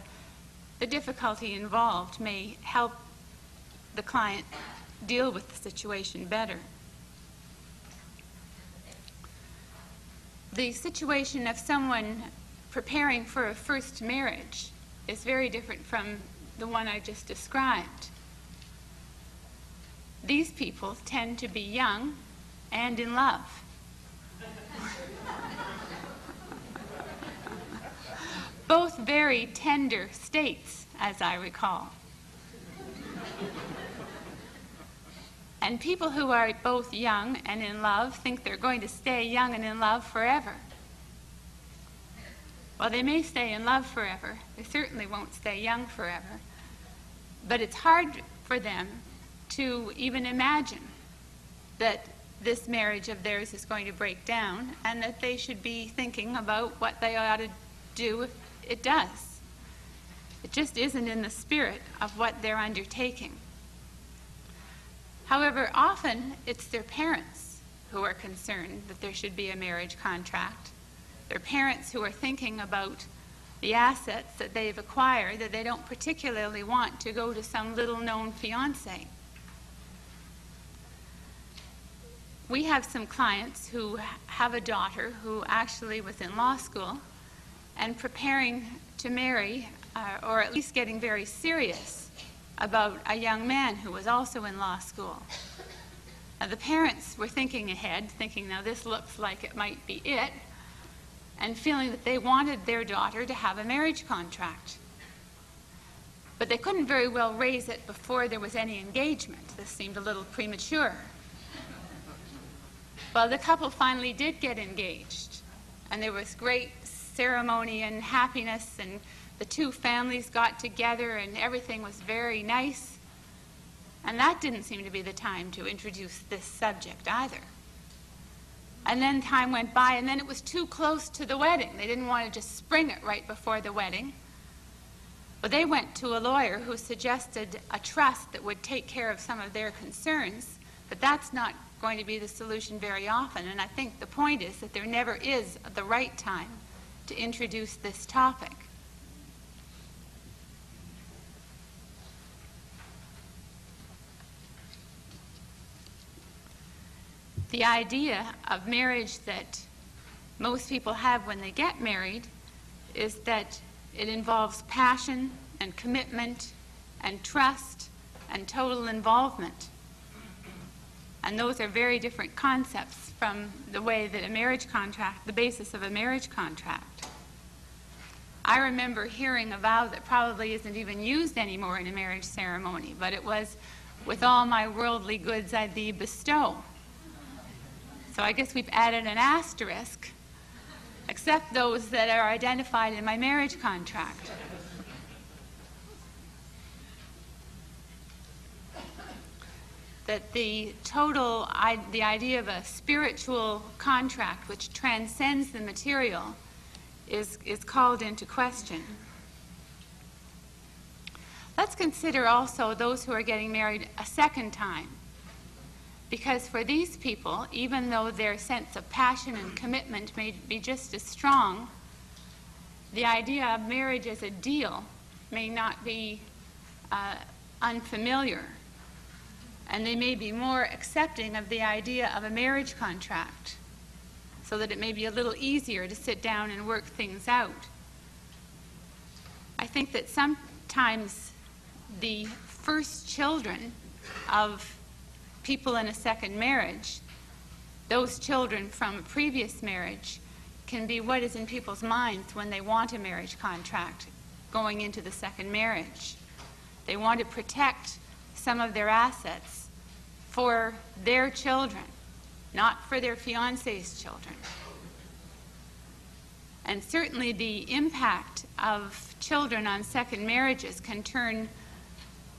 the difficulty involved may help the client deal with the situation better. The situation of someone preparing for a first marriage is very different from the one I just described. These people tend to be young and in love. Both very tender states, as I recall. And people who are both young and in love think they're going to stay young and in love forever. Well, they may stay in love forever. They certainly won't stay young forever. But it's hard for them to even imagine that this marriage of theirs is going to break down and that they should be thinking about what they ought to do if it does. It just isn't in the spirit of what they're undertaking. However, often it's their parents who are concerned that there should be a marriage contract. Their parents who are thinking about the assets that they've acquired that they don't particularly want to go to some little-known fiancé. We have some clients who have a daughter who actually was in law school and preparing to marry, uh, or at least getting very serious about a young man who was also in law school. Now, the parents were thinking ahead, thinking, now this looks like it might be it, and feeling that they wanted their daughter to have a marriage contract. But they couldn't very well raise it before there was any engagement. This seemed a little premature. Well, the couple finally did get engaged, and there was great ceremony and happiness, and the two families got together, and everything was very nice. And that didn't seem to be the time to introduce this subject either. And then time went by, and then it was too close to the wedding. They didn't want to just spring it right before the wedding. But they went to a lawyer who suggested a trust that would take care of some of their concerns, but that's not going to be the solution very often. And I think the point is that there never is the right time to introduce this topic. The idea of marriage that most people have when they get married is that it involves passion and commitment and trust and total involvement. And those are very different concepts from the way that a marriage contract, the basis of a marriage contract. I remember hearing a vow that probably isn't even used anymore in a marriage ceremony, but it was, "With all my worldly goods I thee bestow." So I guess we've added an asterisk, except those that are identified in my marriage contract. That the total, the idea of a spiritual contract which transcends the material is, is called into question. Let's consider also those who are getting married a second time. Because for these people, even though their sense of passion and commitment may be just as strong, the idea of marriage as a deal may not be uh, unfamiliar. And they may be more accepting of the idea of a marriage contract, so that it may be a little easier to sit down and work things out. I think that sometimes the first children of people in a second marriage, those children from a previous marriage, can be what is in people's minds when they want a marriage contract going into the second marriage. They want to protect some of their assets for their children, not for their fiancé's children. And certainly the impact of children on second marriages can turn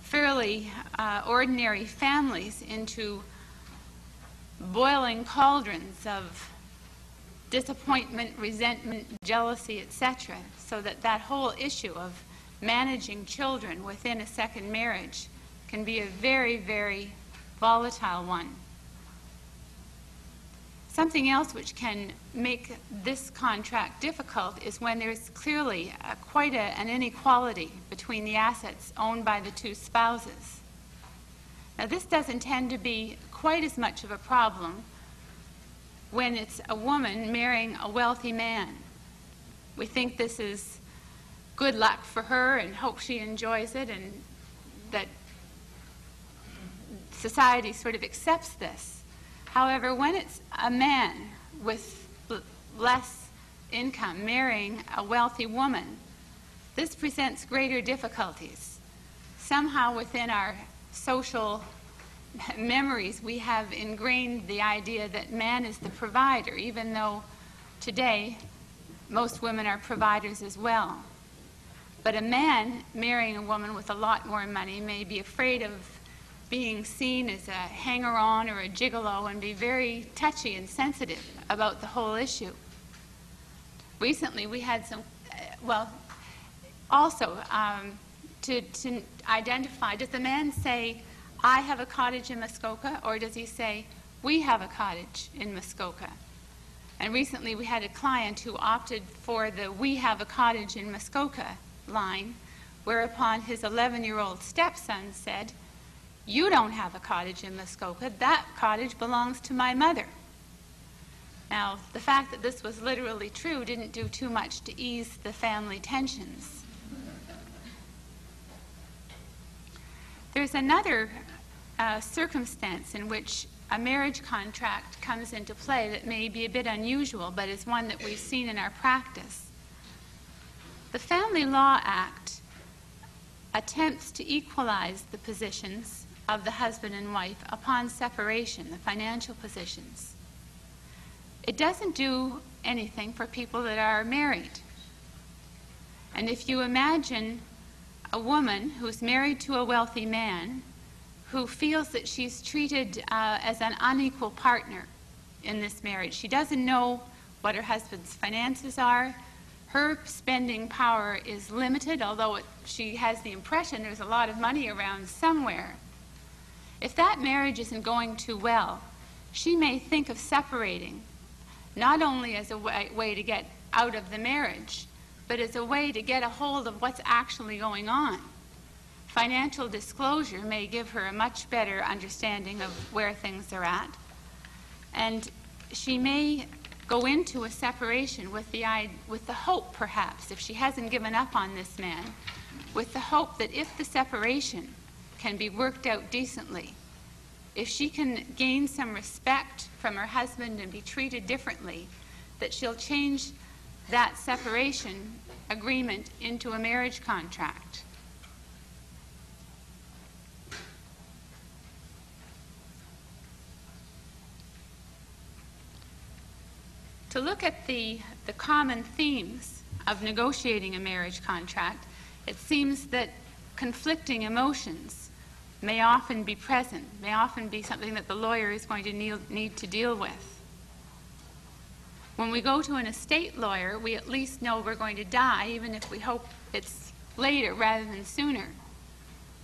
fairly uh, ordinary families into boiling cauldrons of disappointment, resentment, jealousy, et cetera, so that that whole issue of managing children within a second marriage can be a very, very volatile one. Something else which can make this contract difficult is when there's clearly a, quite a, an inequality between the assets owned by the two spouses. Now, this doesn't tend to be quite as much of a problem when it's a woman marrying a wealthy man. We think this is good luck for her and hope she enjoys it, and that society sort of accepts this. However, when it's a man with less income marrying a wealthy woman, this presents greater difficulties. Somehow within our social memories, we have ingrained the idea that man is the provider, even though today most women are providers as well. But a man marrying a woman with a lot more money may be afraid of being seen as a hanger-on or a gigolo and be very touchy and sensitive about the whole issue. Recently we had some, uh, well, also um, to, to identify, does the man say, I have a cottage in Muskoka, or does he say, we have a cottage in Muskoka? And recently we had a client who opted for the we have a cottage in Muskoka line, whereupon his eleven-year-old stepson said, you don't have a cottage in Muskoka, that cottage belongs to my mother. Now, the fact that this was literally true didn't do too much to ease the family tensions. There's another uh, circumstance in which a marriage contract comes into play that may be a bit unusual, but is one that we've seen in our practice. The Family Law Act attempts to equalize the positions of the husband and wife upon separation, the financial positions. It doesn't do anything for people that are married. And if you imagine a woman who's married to a wealthy man who feels that she's treated uh, as an unequal partner in this marriage, she doesn't know what her husband's finances are. Her spending power is limited, although it, she has the impression there's a lot of money around somewhere. If that marriage isn't going too well, she may think of separating, not only as a way, way to get out of the marriage, but as a way to get a hold of what's actually going on. Financial disclosure may give her a much better understanding of where things are at, and she may go into a separation with the, with the hope, perhaps, if she hasn't given up on this man, with the hope that if the separation can be worked out decently, if she can gain some respect from her husband and be treated differently, that she'll change that separation agreement into a marriage contract. To look at the, the common themes of negotiating a marriage contract, it seems that conflicting emotions may often be present, may often be something that the lawyer is going to need to deal with. When we go to an estate lawyer, we at least know we're going to die, even if we hope it's later rather than sooner.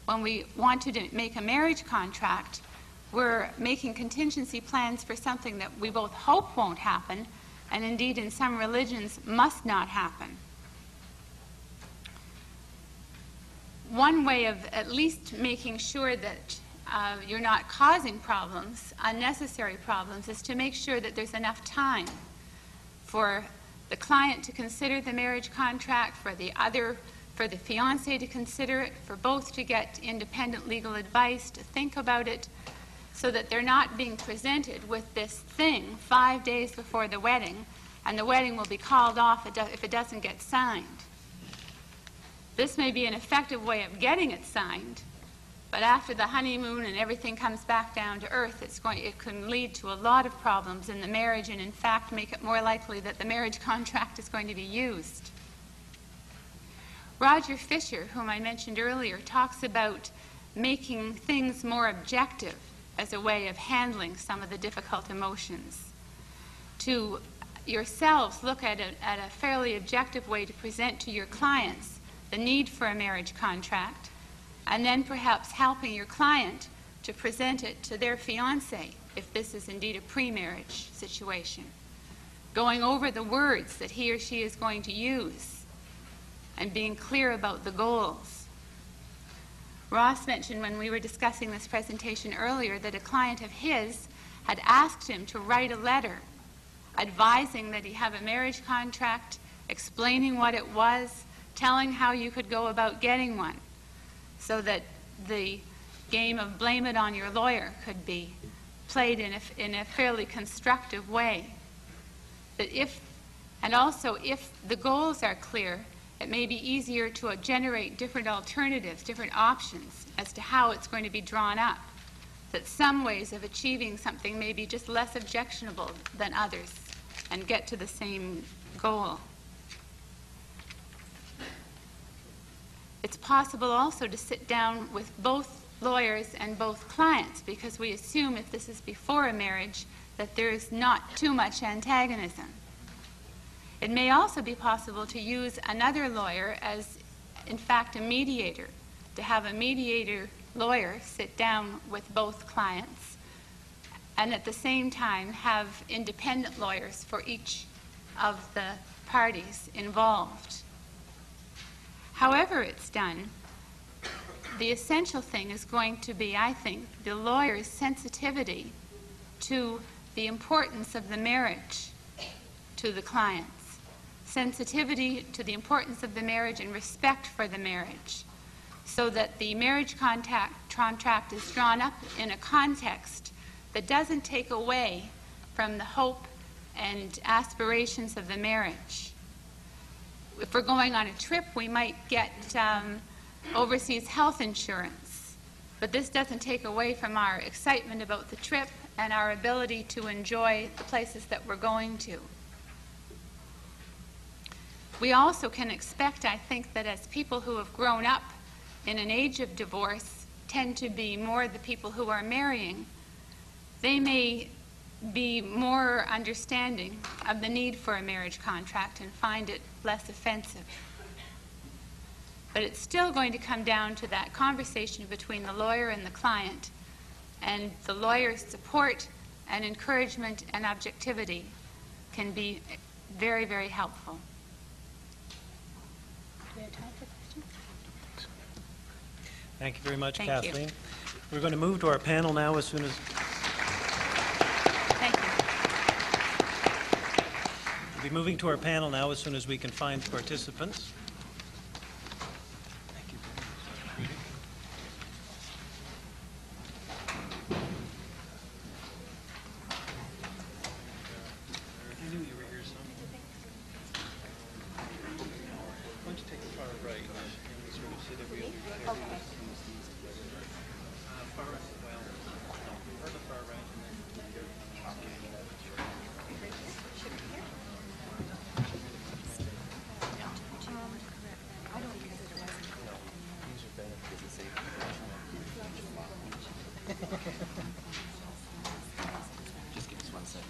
When we want to make a marriage contract, we're making contingency plans for something that we both hope won't happen, and indeed in some religions must not happen. One way of at least making sure that uh, you're not causing problems, unnecessary problems, is to make sure that there's enough time for the client to consider the marriage contract, for the other, for the fiancé to consider it, for both to get independent legal advice, to think about it, so that they're not being presented with this thing five days before the wedding, and the wedding will be called off if it doesn't get signed. This may be an effective way of getting it signed, but after the honeymoon and everything comes back down to earth, it's going, it can lead to a lot of problems in the marriage, and in fact make it more likely that the marriage contract is going to be used. Roger Fisher, whom I mentioned earlier, talks about making things more objective as a way of handling some of the difficult emotions. To yourselves, look at a, at a fairly objective way to present to your clients the need for a marriage contract, and then perhaps helping your client to present it to their fiancé, if this is indeed a pre-marriage situation. Going over the words that he or she is going to use, and being clear about the goals. Ross mentioned when we were discussing this presentation earlier that a client of his had asked him to write a letter advising that he have a marriage contract, explaining what it was, telling how you could go about getting one, so that the game of blame it on your lawyer could be played in a, in a fairly constructive way. That if, and also if the goals are clear, it may be easier to uh, generate different alternatives, different options as to how it's going to be drawn up. that some ways of achieving something may be just less objectionable than others and get to the same goal. It's possible also to sit down with both lawyers and both clients, because we assume if this is before a marriage that there is not too much antagonism. It may also be possible to use another lawyer as, in fact, a mediator, to have a mediator lawyer sit down with both clients and at the same time have independent lawyers for each of the parties involved. However it's done, the essential thing is going to be, I think, the lawyer's sensitivity to the importance of the marriage to the clients, sensitivity to the importance of the marriage and respect for the marriage, so that the marriage contract, contract is drawn up in a context that doesn't take away from the hope and aspirations of the marriage. If we're going on a trip, we might get um, overseas health insurance, but this doesn't take away from our excitement about the trip and our ability to enjoy the places that we're going to. We also can expect, I think, that as people who have grown up in an age of divorce tend to be more the people who are marrying, they may be more understanding of the need for a marriage contract and find it less offensive. But it's still going to come down to that conversation between the lawyer and the client, and the lawyer's support and encouragement and objectivity can be very, very helpful. Do we have time for questions? Thank you very much, Thank Kathleen. You. We're going to move to our panel now as soon as... We'll be moving to our panel now as soon as we can find participants. Thank you. I knew you were here somewhere. Why don't you take the far right and we sort of sit every other area. Okay. Uh, far right, well, no, or the far right and then here. Just give us one second.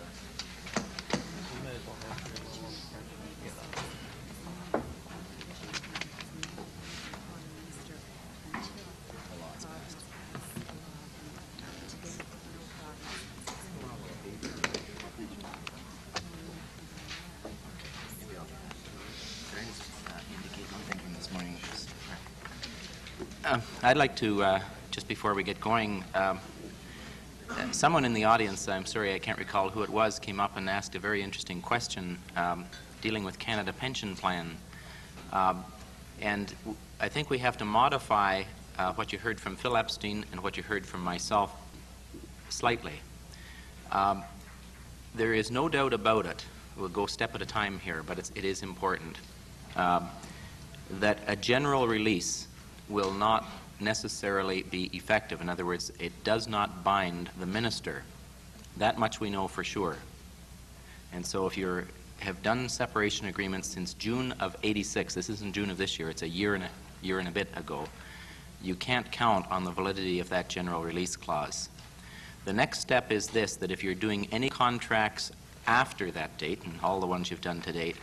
Uh, I'd like to, uh, just before we get going, um, someone in the audience, I'm sorry I can't recall who it was, came up and asked a very interesting question um, dealing with Canada Pension Plan. Um, and I think we have to modify uh, what you heard from Phil Epstein and what you heard from myself slightly. Um, there is no doubt about it, we'll go step at a time here, but it's, it is important, um, that a general release will not necessarily be effective. In other words, it does not bind the minister. That much we know for sure. And so if you have done separation agreements since June of eighty-six, this isn't June of this year, it's a year and a year and a bit ago, you can't count on the validity of that general release clause. The next step is this, that if you're doing any contracts after that date, and all the ones you've done to date,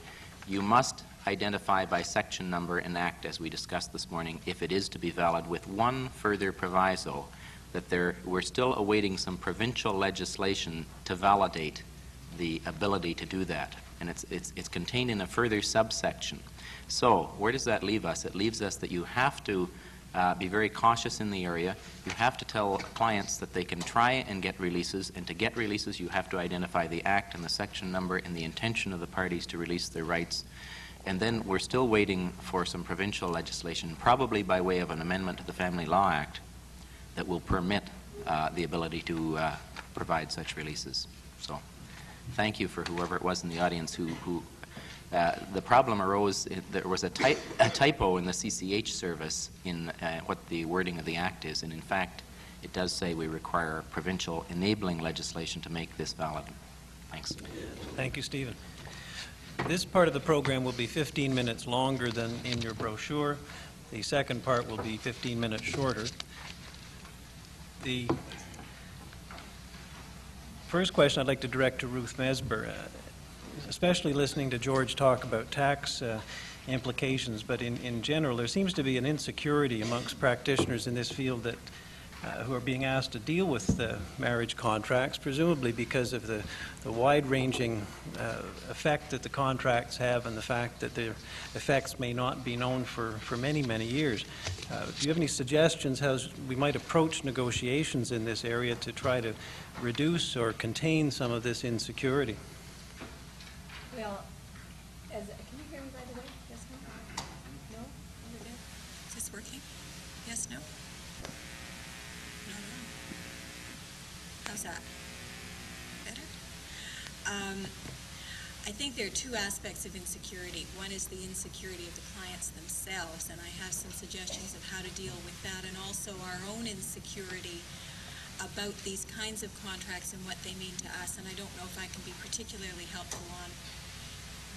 you must identify by section number and act, as we discussed this morning, if it is to be valid, with one further proviso, that there, we're still awaiting some provincial legislation to validate the ability to do that. And it's, it's, it's contained in a further subsection. So where does that leave us? It leaves us that you have to uh, be very cautious in the area. You have to tell clients that they can try and get releases, and to get releases you have to identify the act and the section number and the intention of the parties to release their rights. And then we're still waiting for some provincial legislation, probably by way of an amendment to the Family Law Act, that will permit uh, the ability to uh, provide such releases. So thank you for whoever it was in the audience who, who uh, the problem arose, there was a, ty a typo in the C C H service in uh, what the wording of the act is, and in fact it does say we require provincial enabling legislation to make this valid. Thanks. Thank you, Stephen. This part of the program will be fifteen minutes longer than in your brochure. The second part will be fifteen minutes shorter. The first question I'd like to direct to Ruth Mesbur, uh, especially listening to George talk about tax uh, implications, but in, in general, there seems to be an insecurity amongst practitioners in this field that Uh, who are being asked to deal with the marriage contracts, presumably because of the, the wide-ranging uh, effect that the contracts have and the fact that their effects may not be known for, for many, many years. Uh, do you have any suggestions how we might approach negotiations in this area to try to reduce or contain some of this insecurity? Well, as, can you hear me, by the way? Yes, no? No? Is this working? Yes, no? How's that? Better? Um, I think there are two aspects of insecurity. One is the insecurity of the clients themselves, and I have some suggestions of how to deal with that, and also our own insecurity about these kinds of contracts and what they mean to us, and I don't know if I can be particularly helpful on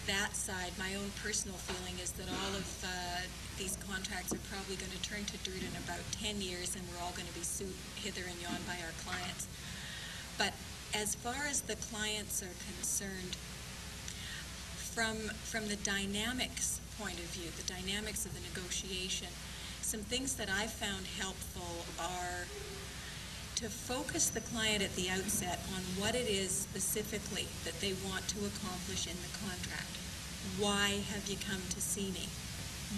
that side. My own personal feeling is that all of uh, these contracts are probably going to turn to dirt in about ten years, and we're all going to be sued hither and yon by our clients. But as far as the clients are concerned, from, from the dynamics point of view, the dynamics of the negotiation, some things that I found helpful are to focus the client at the outset on what it is specifically that they want to accomplish in the contract. Why have you come to see me?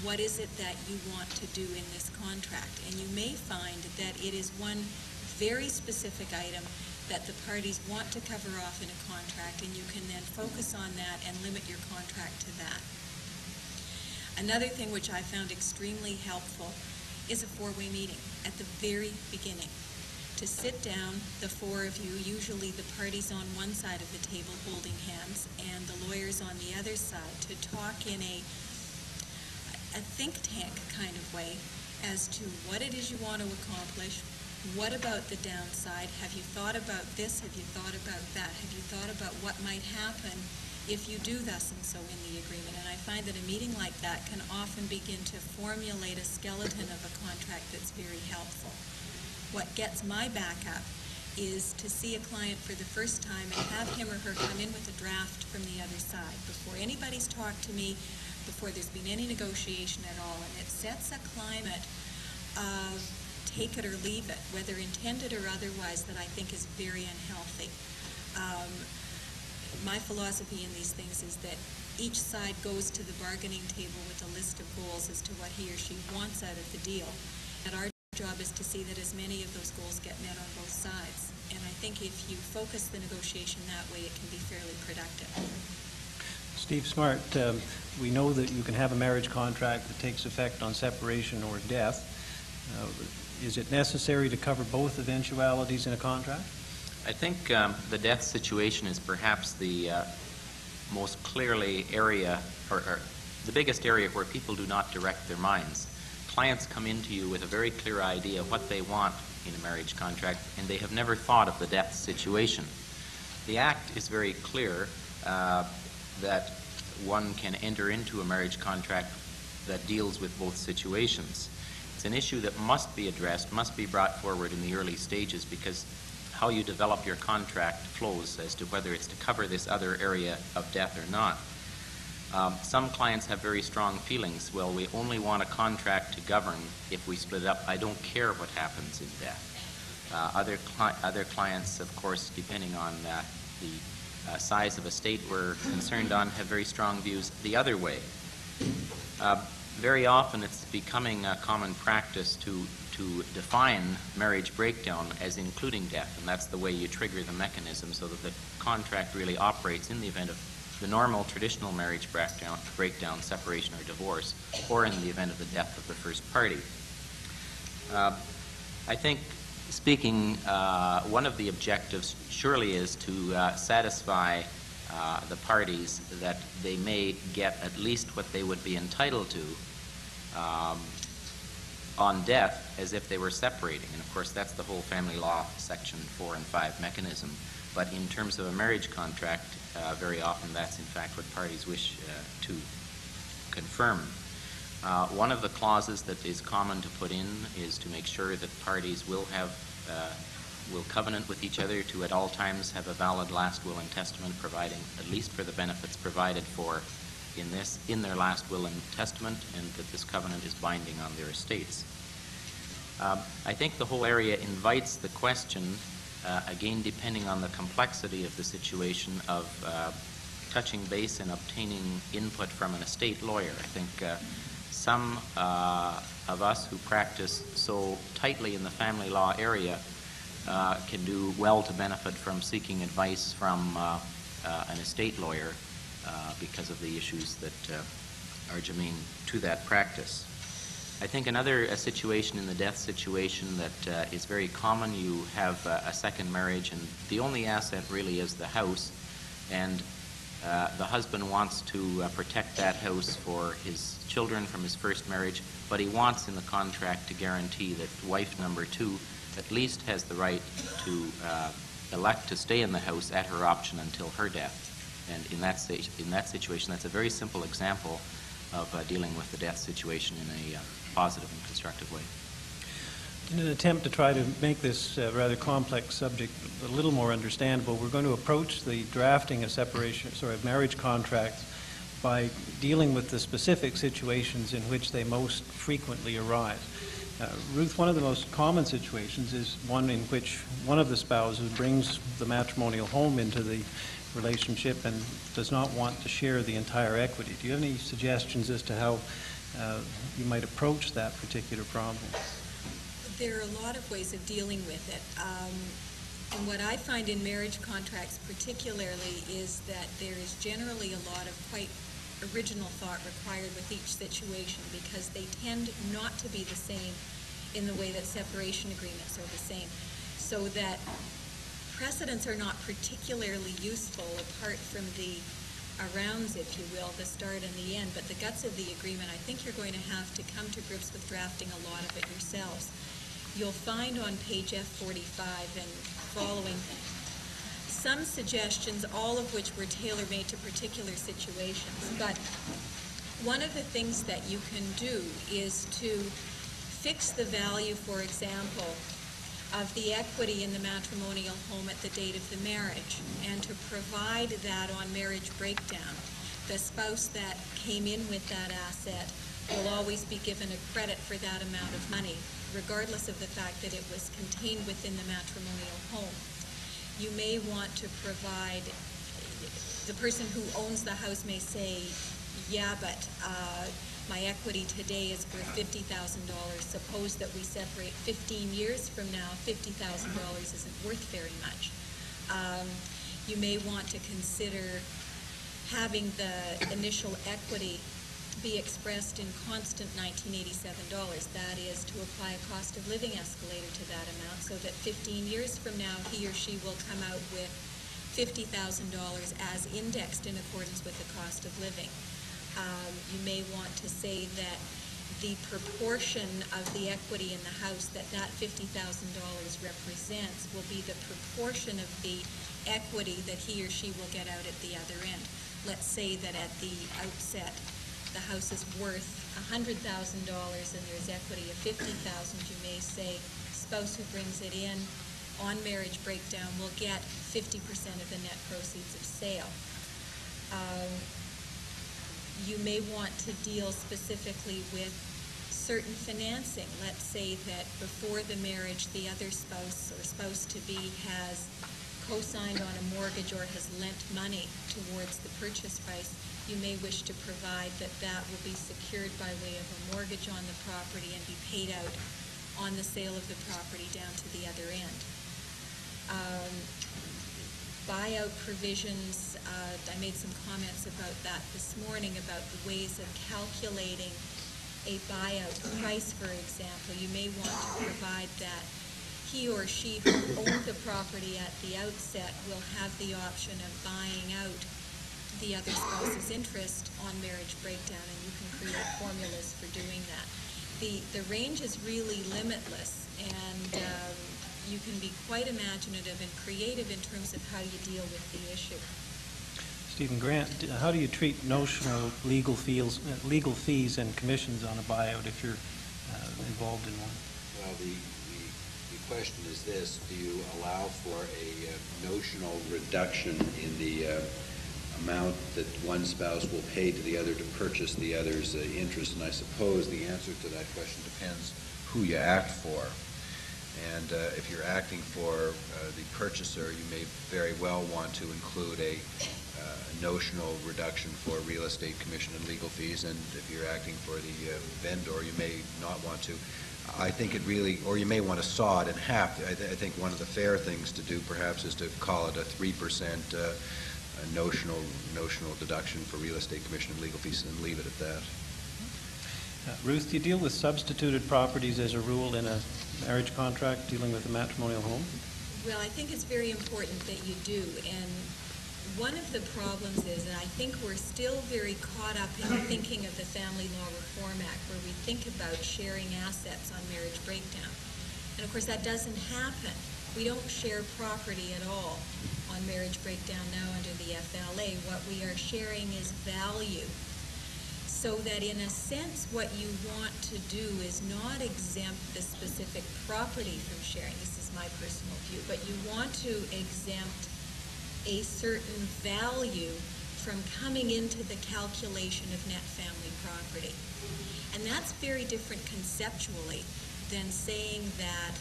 What is it that you want to do in this contract? And you may find that it is one very specific item that the parties want to cover off in a contract, and you can then focus on that and limit your contract to that. Another thing which I found extremely helpful is a four-way meeting at the very beginning. To sit down, the four of you, usually the parties on one side of the table holding hands and the lawyers on the other side, to talk in a, a think tank kind of way as to what it is you want to accomplish. What about the downside? Have you thought about this? Have you thought about that? Have you thought about what might happen if you do thus and so in the agreement? And I find that a meeting like that can often begin to formulate a skeleton of a contract that's very helpful. What gets my back up is to see a client for the first time and have him or her come in with a draft from the other side before anybody's talked to me, before there's been any negotiation at all. And it sets a climate of take it or leave it, whether intended or otherwise, that I think is very unhealthy. Um, my philosophy in these things is that each side goes to the bargaining table with a list of goals as to what he or she wants out of the deal. And our job is to see that as many of those goals get met on both sides. And I think if you focus the negotiation that way, it can be fairly productive. Steve Smart, um, we know that you can have a marriage contract that takes effect on separation or death. Uh, Is it necessary to cover both eventualities in a contract? I think um, the death situation is perhaps the uh, most clearly area, or, or the biggest area where people do not direct their minds. Clients come into you with a very clear idea of what they want in a marriage contract, and they have never thought of the death situation. The Act is very clear uh, that one can enter into a marriage contract that deals with both situations. It's an issue that must be addressed, must be brought forward in the early stages, because how you develop your contract flows as to whether it's to cover this other area of death or not. Um, some clients have very strong feelings. Well, we only want a contract to govern if we split up. I don't care what happens in death. Uh, other, cli other clients, of course, depending on uh, the uh, size of estate we're concerned on, have very strong views the other way. Uh, Very often it's becoming a common practice to, to define marriage breakdown as including death, and that's the way you trigger the mechanism so that the contract really operates in the event of the normal traditional marriage breakdown, breakdown separation or divorce, or in the event of the death of the first party. Uh, I think speaking, uh, one of the objectives surely is to uh, satisfy Uh, the parties that they may get at least what they would be entitled to um, on death as if they were separating. And of course, that's the whole family law section four and five mechanism. But in terms of a marriage contract, uh, very often that's in fact what parties wish uh, to confirm. Uh, one of the clauses that is common to put in is to make sure that parties will have, uh, will covenant with each other to at all times have a valid last will and testament, providing at least for the benefits provided for in this, in their last will and testament, and that this covenant is binding on their estates. Um, I think the whole area invites the question, uh, again depending on the complexity of the situation, of uh, touching base and obtaining input from an estate lawyer. I think uh, some uh, of us who practice so tightly in the family law area uh, can do well to benefit from seeking advice from uh, uh, an estate lawyer Uh, because of the issues that uh, are germane to that practice. I think another uh, situation in the death situation that uh, is very common, you have uh, a second marriage and the only asset really is the house, and uh, the husband wants to uh, protect that house for his children from his first marriage, but he wants in the contract to guarantee that wife number two at least has the right to uh, elect to stay in the house at her option until her death. And in that, in that situation, that's a very simple example of uh, dealing with the death situation in a uh, positive and constructive way. In an attempt to try to make this uh, rather complex subject a little more understandable, we're going to approach the drafting of separation, sorry, of marriage contracts by dealing with the specific situations in which they most frequently arise. Uh, Ruth, one of the most common situations is one in which one of the spouses brings the matrimonial home into the relationship and does not want to share the entire equity. Do you have any suggestions as to how uh, you might approach that particular problem? There are a lot of ways of dealing with it. Um, and what I find in marriage contracts particularly is that there is generally a lot of quite original thought required with each situation, because they tend not to be the same in the way that separation agreements are the same. So that precedents are not particularly useful apart from the arounds, if you will, the start and the end. But the guts of the agreement, I think you're going to have to come to grips with drafting a lot of it yourselves. You'll find on page F forty-five and following some suggestions, all of which were tailor-made to particular situations. But one of the things that you can do is to fix the value, for example, of the equity in the matrimonial home at the date of the marriage, and to provide that on marriage breakdown. The spouse that came in with that asset will always be given a credit for that amount of money, regardless of the fact that it was contained within the matrimonial home. You may want to provide, the person who owns the house may say, yeah, but uh, my equity today is worth fifty thousand dollars. Suppose that we separate fifteen years from now, fifty thousand dollars isn't worth very much. Um, you may want to consider having the initial equity be expressed in constant nineteen eighty-seven dollars. That is, to apply a cost of living escalator to that amount, so that fifteen years from now, he or she will come out with fifty thousand dollars as indexed in accordance with the cost of living. Um, you may want to say that the proportion of the equity in the house that that fifty thousand dollars represents will be the proportion of the equity that he or she will get out at the other end. Let's say that at the outset the house is worth one hundred thousand dollars and there's equity of fifty thousand dollars. You may say, spouse who brings it in on marriage breakdown will get fifty percent of the net proceeds of sale. Um, You may want to deal specifically with certain financing. Let's say that before the marriage, the other spouse or spouse-to-be has co-signed on a mortgage or has lent money towards the purchase price. You may wish to provide that that will be secured by way of a mortgage on the property and be paid out on the sale of the property down to the other end. Um, Buyout provisions, uh, I made some comments about that this morning, about the ways of calculating a buyout price, for example. You may want to provide that he or she who owned the property at the outset will have the option of buying out the other spouse's interest on marriage breakdown, and you can create formulas for doing that. the, the range is really limitless, and um, you can be quite imaginative and creative in terms of how you deal with the issue. Stephen Grant, how do you treat notional legal fees, legal fees and commissions on a buyout if you're uh, involved in one? Well, the, the, the question is this: do you allow for a uh, notional reduction in the uh, amount that one spouse will pay to the other to purchase the other's uh, interest? And I suppose the answer to that question depends who you act for. And uh, if you're acting for uh, the purchaser, you may very well want to include a uh, notional reduction for real estate commission and legal fees. And if you're acting for the uh, vendor, you may not want to. I think it really, or you may want to saw it in half. I, th I think one of the fair things to do, perhaps, is to call it a three percent uh, notional notional deduction for real estate commission and legal fees, and leave it at that. Uh, Ruth, do you deal with substituted properties as a rule in a marriage contract dealing with a matrimonial home? Well, I think it's very important that you do. And one of the problems is, and I think we're still very caught up in thinking of the Family Law Reform Act, where we think about sharing assets on marriage breakdown. And of course, that doesn't happen. We don't share property at all on marriage breakdown now under the F L A. What we are sharing is value. So that in a sense, what you want to do is not exempt the specific property from sharing. This is my personal view, but you want to exempt a certain value from coming into the calculation of net family property. And that's very different conceptually than saying that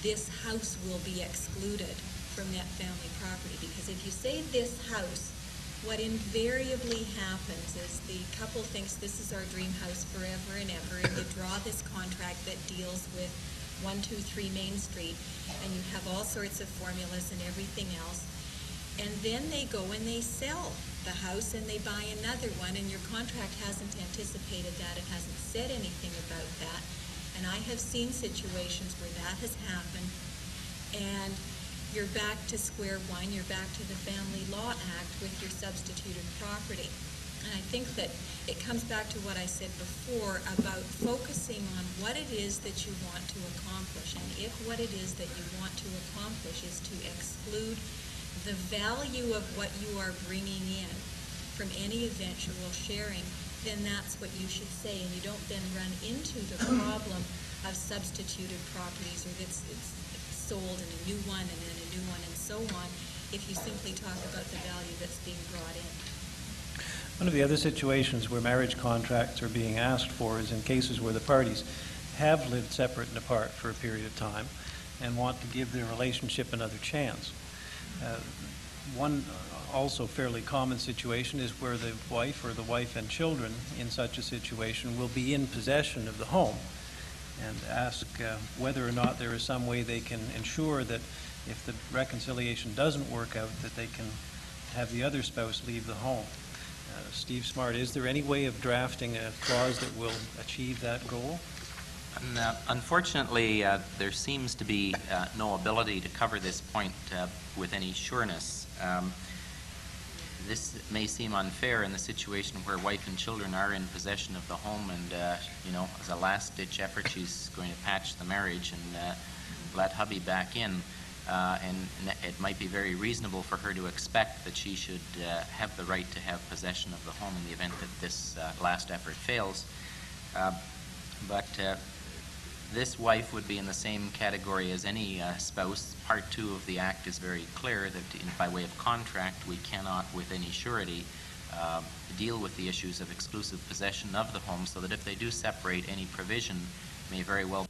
this house will be excluded from net family property. Because if you say this house, what invariably happens is the couple thinks this is our dream house forever and ever, and you draw this contract that deals with one two three Main Street, and you have all sorts of formulas and everything else, and then they go and they sell the house and they buy another one, and your contract hasn't anticipated that, it hasn't said anything about that, and I have seen situations where that has happened, and you're back to square one, you're back to the Family Law Act with your substituted property. And I think that it comes back to what I said before about focusing on what it is that you want to accomplish. And if what it is that you want to accomplish is to exclude the value of what you are bringing in from any eventual sharing, then that's what you should say. And you don't then run into the problem of substituted properties, or that's it's sold and a new one and then a new one and so on, if you simply talk about the value that's being brought in. One of the other situations where marriage contracts are being asked for is in cases where the parties have lived separate and apart for a period of time and want to give their relationship another chance. Uh, one also fairly common situation is where the wife or the wife and children in such a situation will be in possession of the home, and ask uh, whether or not there is some way they can ensure that if the reconciliation doesn't work out, that they can have the other spouse leave the home. Uh, Steve Smart, is there any way of drafting a clause that will achieve that goal? No, unfortunately, uh, there seems to be uh, no ability to cover this point uh, with any sureness. Um, This may seem unfair in the situation where wife and children are in possession of the home, and uh, you know, as a last-ditch effort, she's going to patch the marriage and uh, let hubby back in. Uh, and it might be very reasonable for her to expect that she should uh, have the right to have possession of the home in the event that this uh, last effort fails. Uh, but uh, this wife would be in the same category as any uh, spouse. Part two of the Act is very clear that in, by way of contract, we cannot, with any surety, uh, deal with the issues of exclusive possession of the home, so that if they do separate, any provision may very well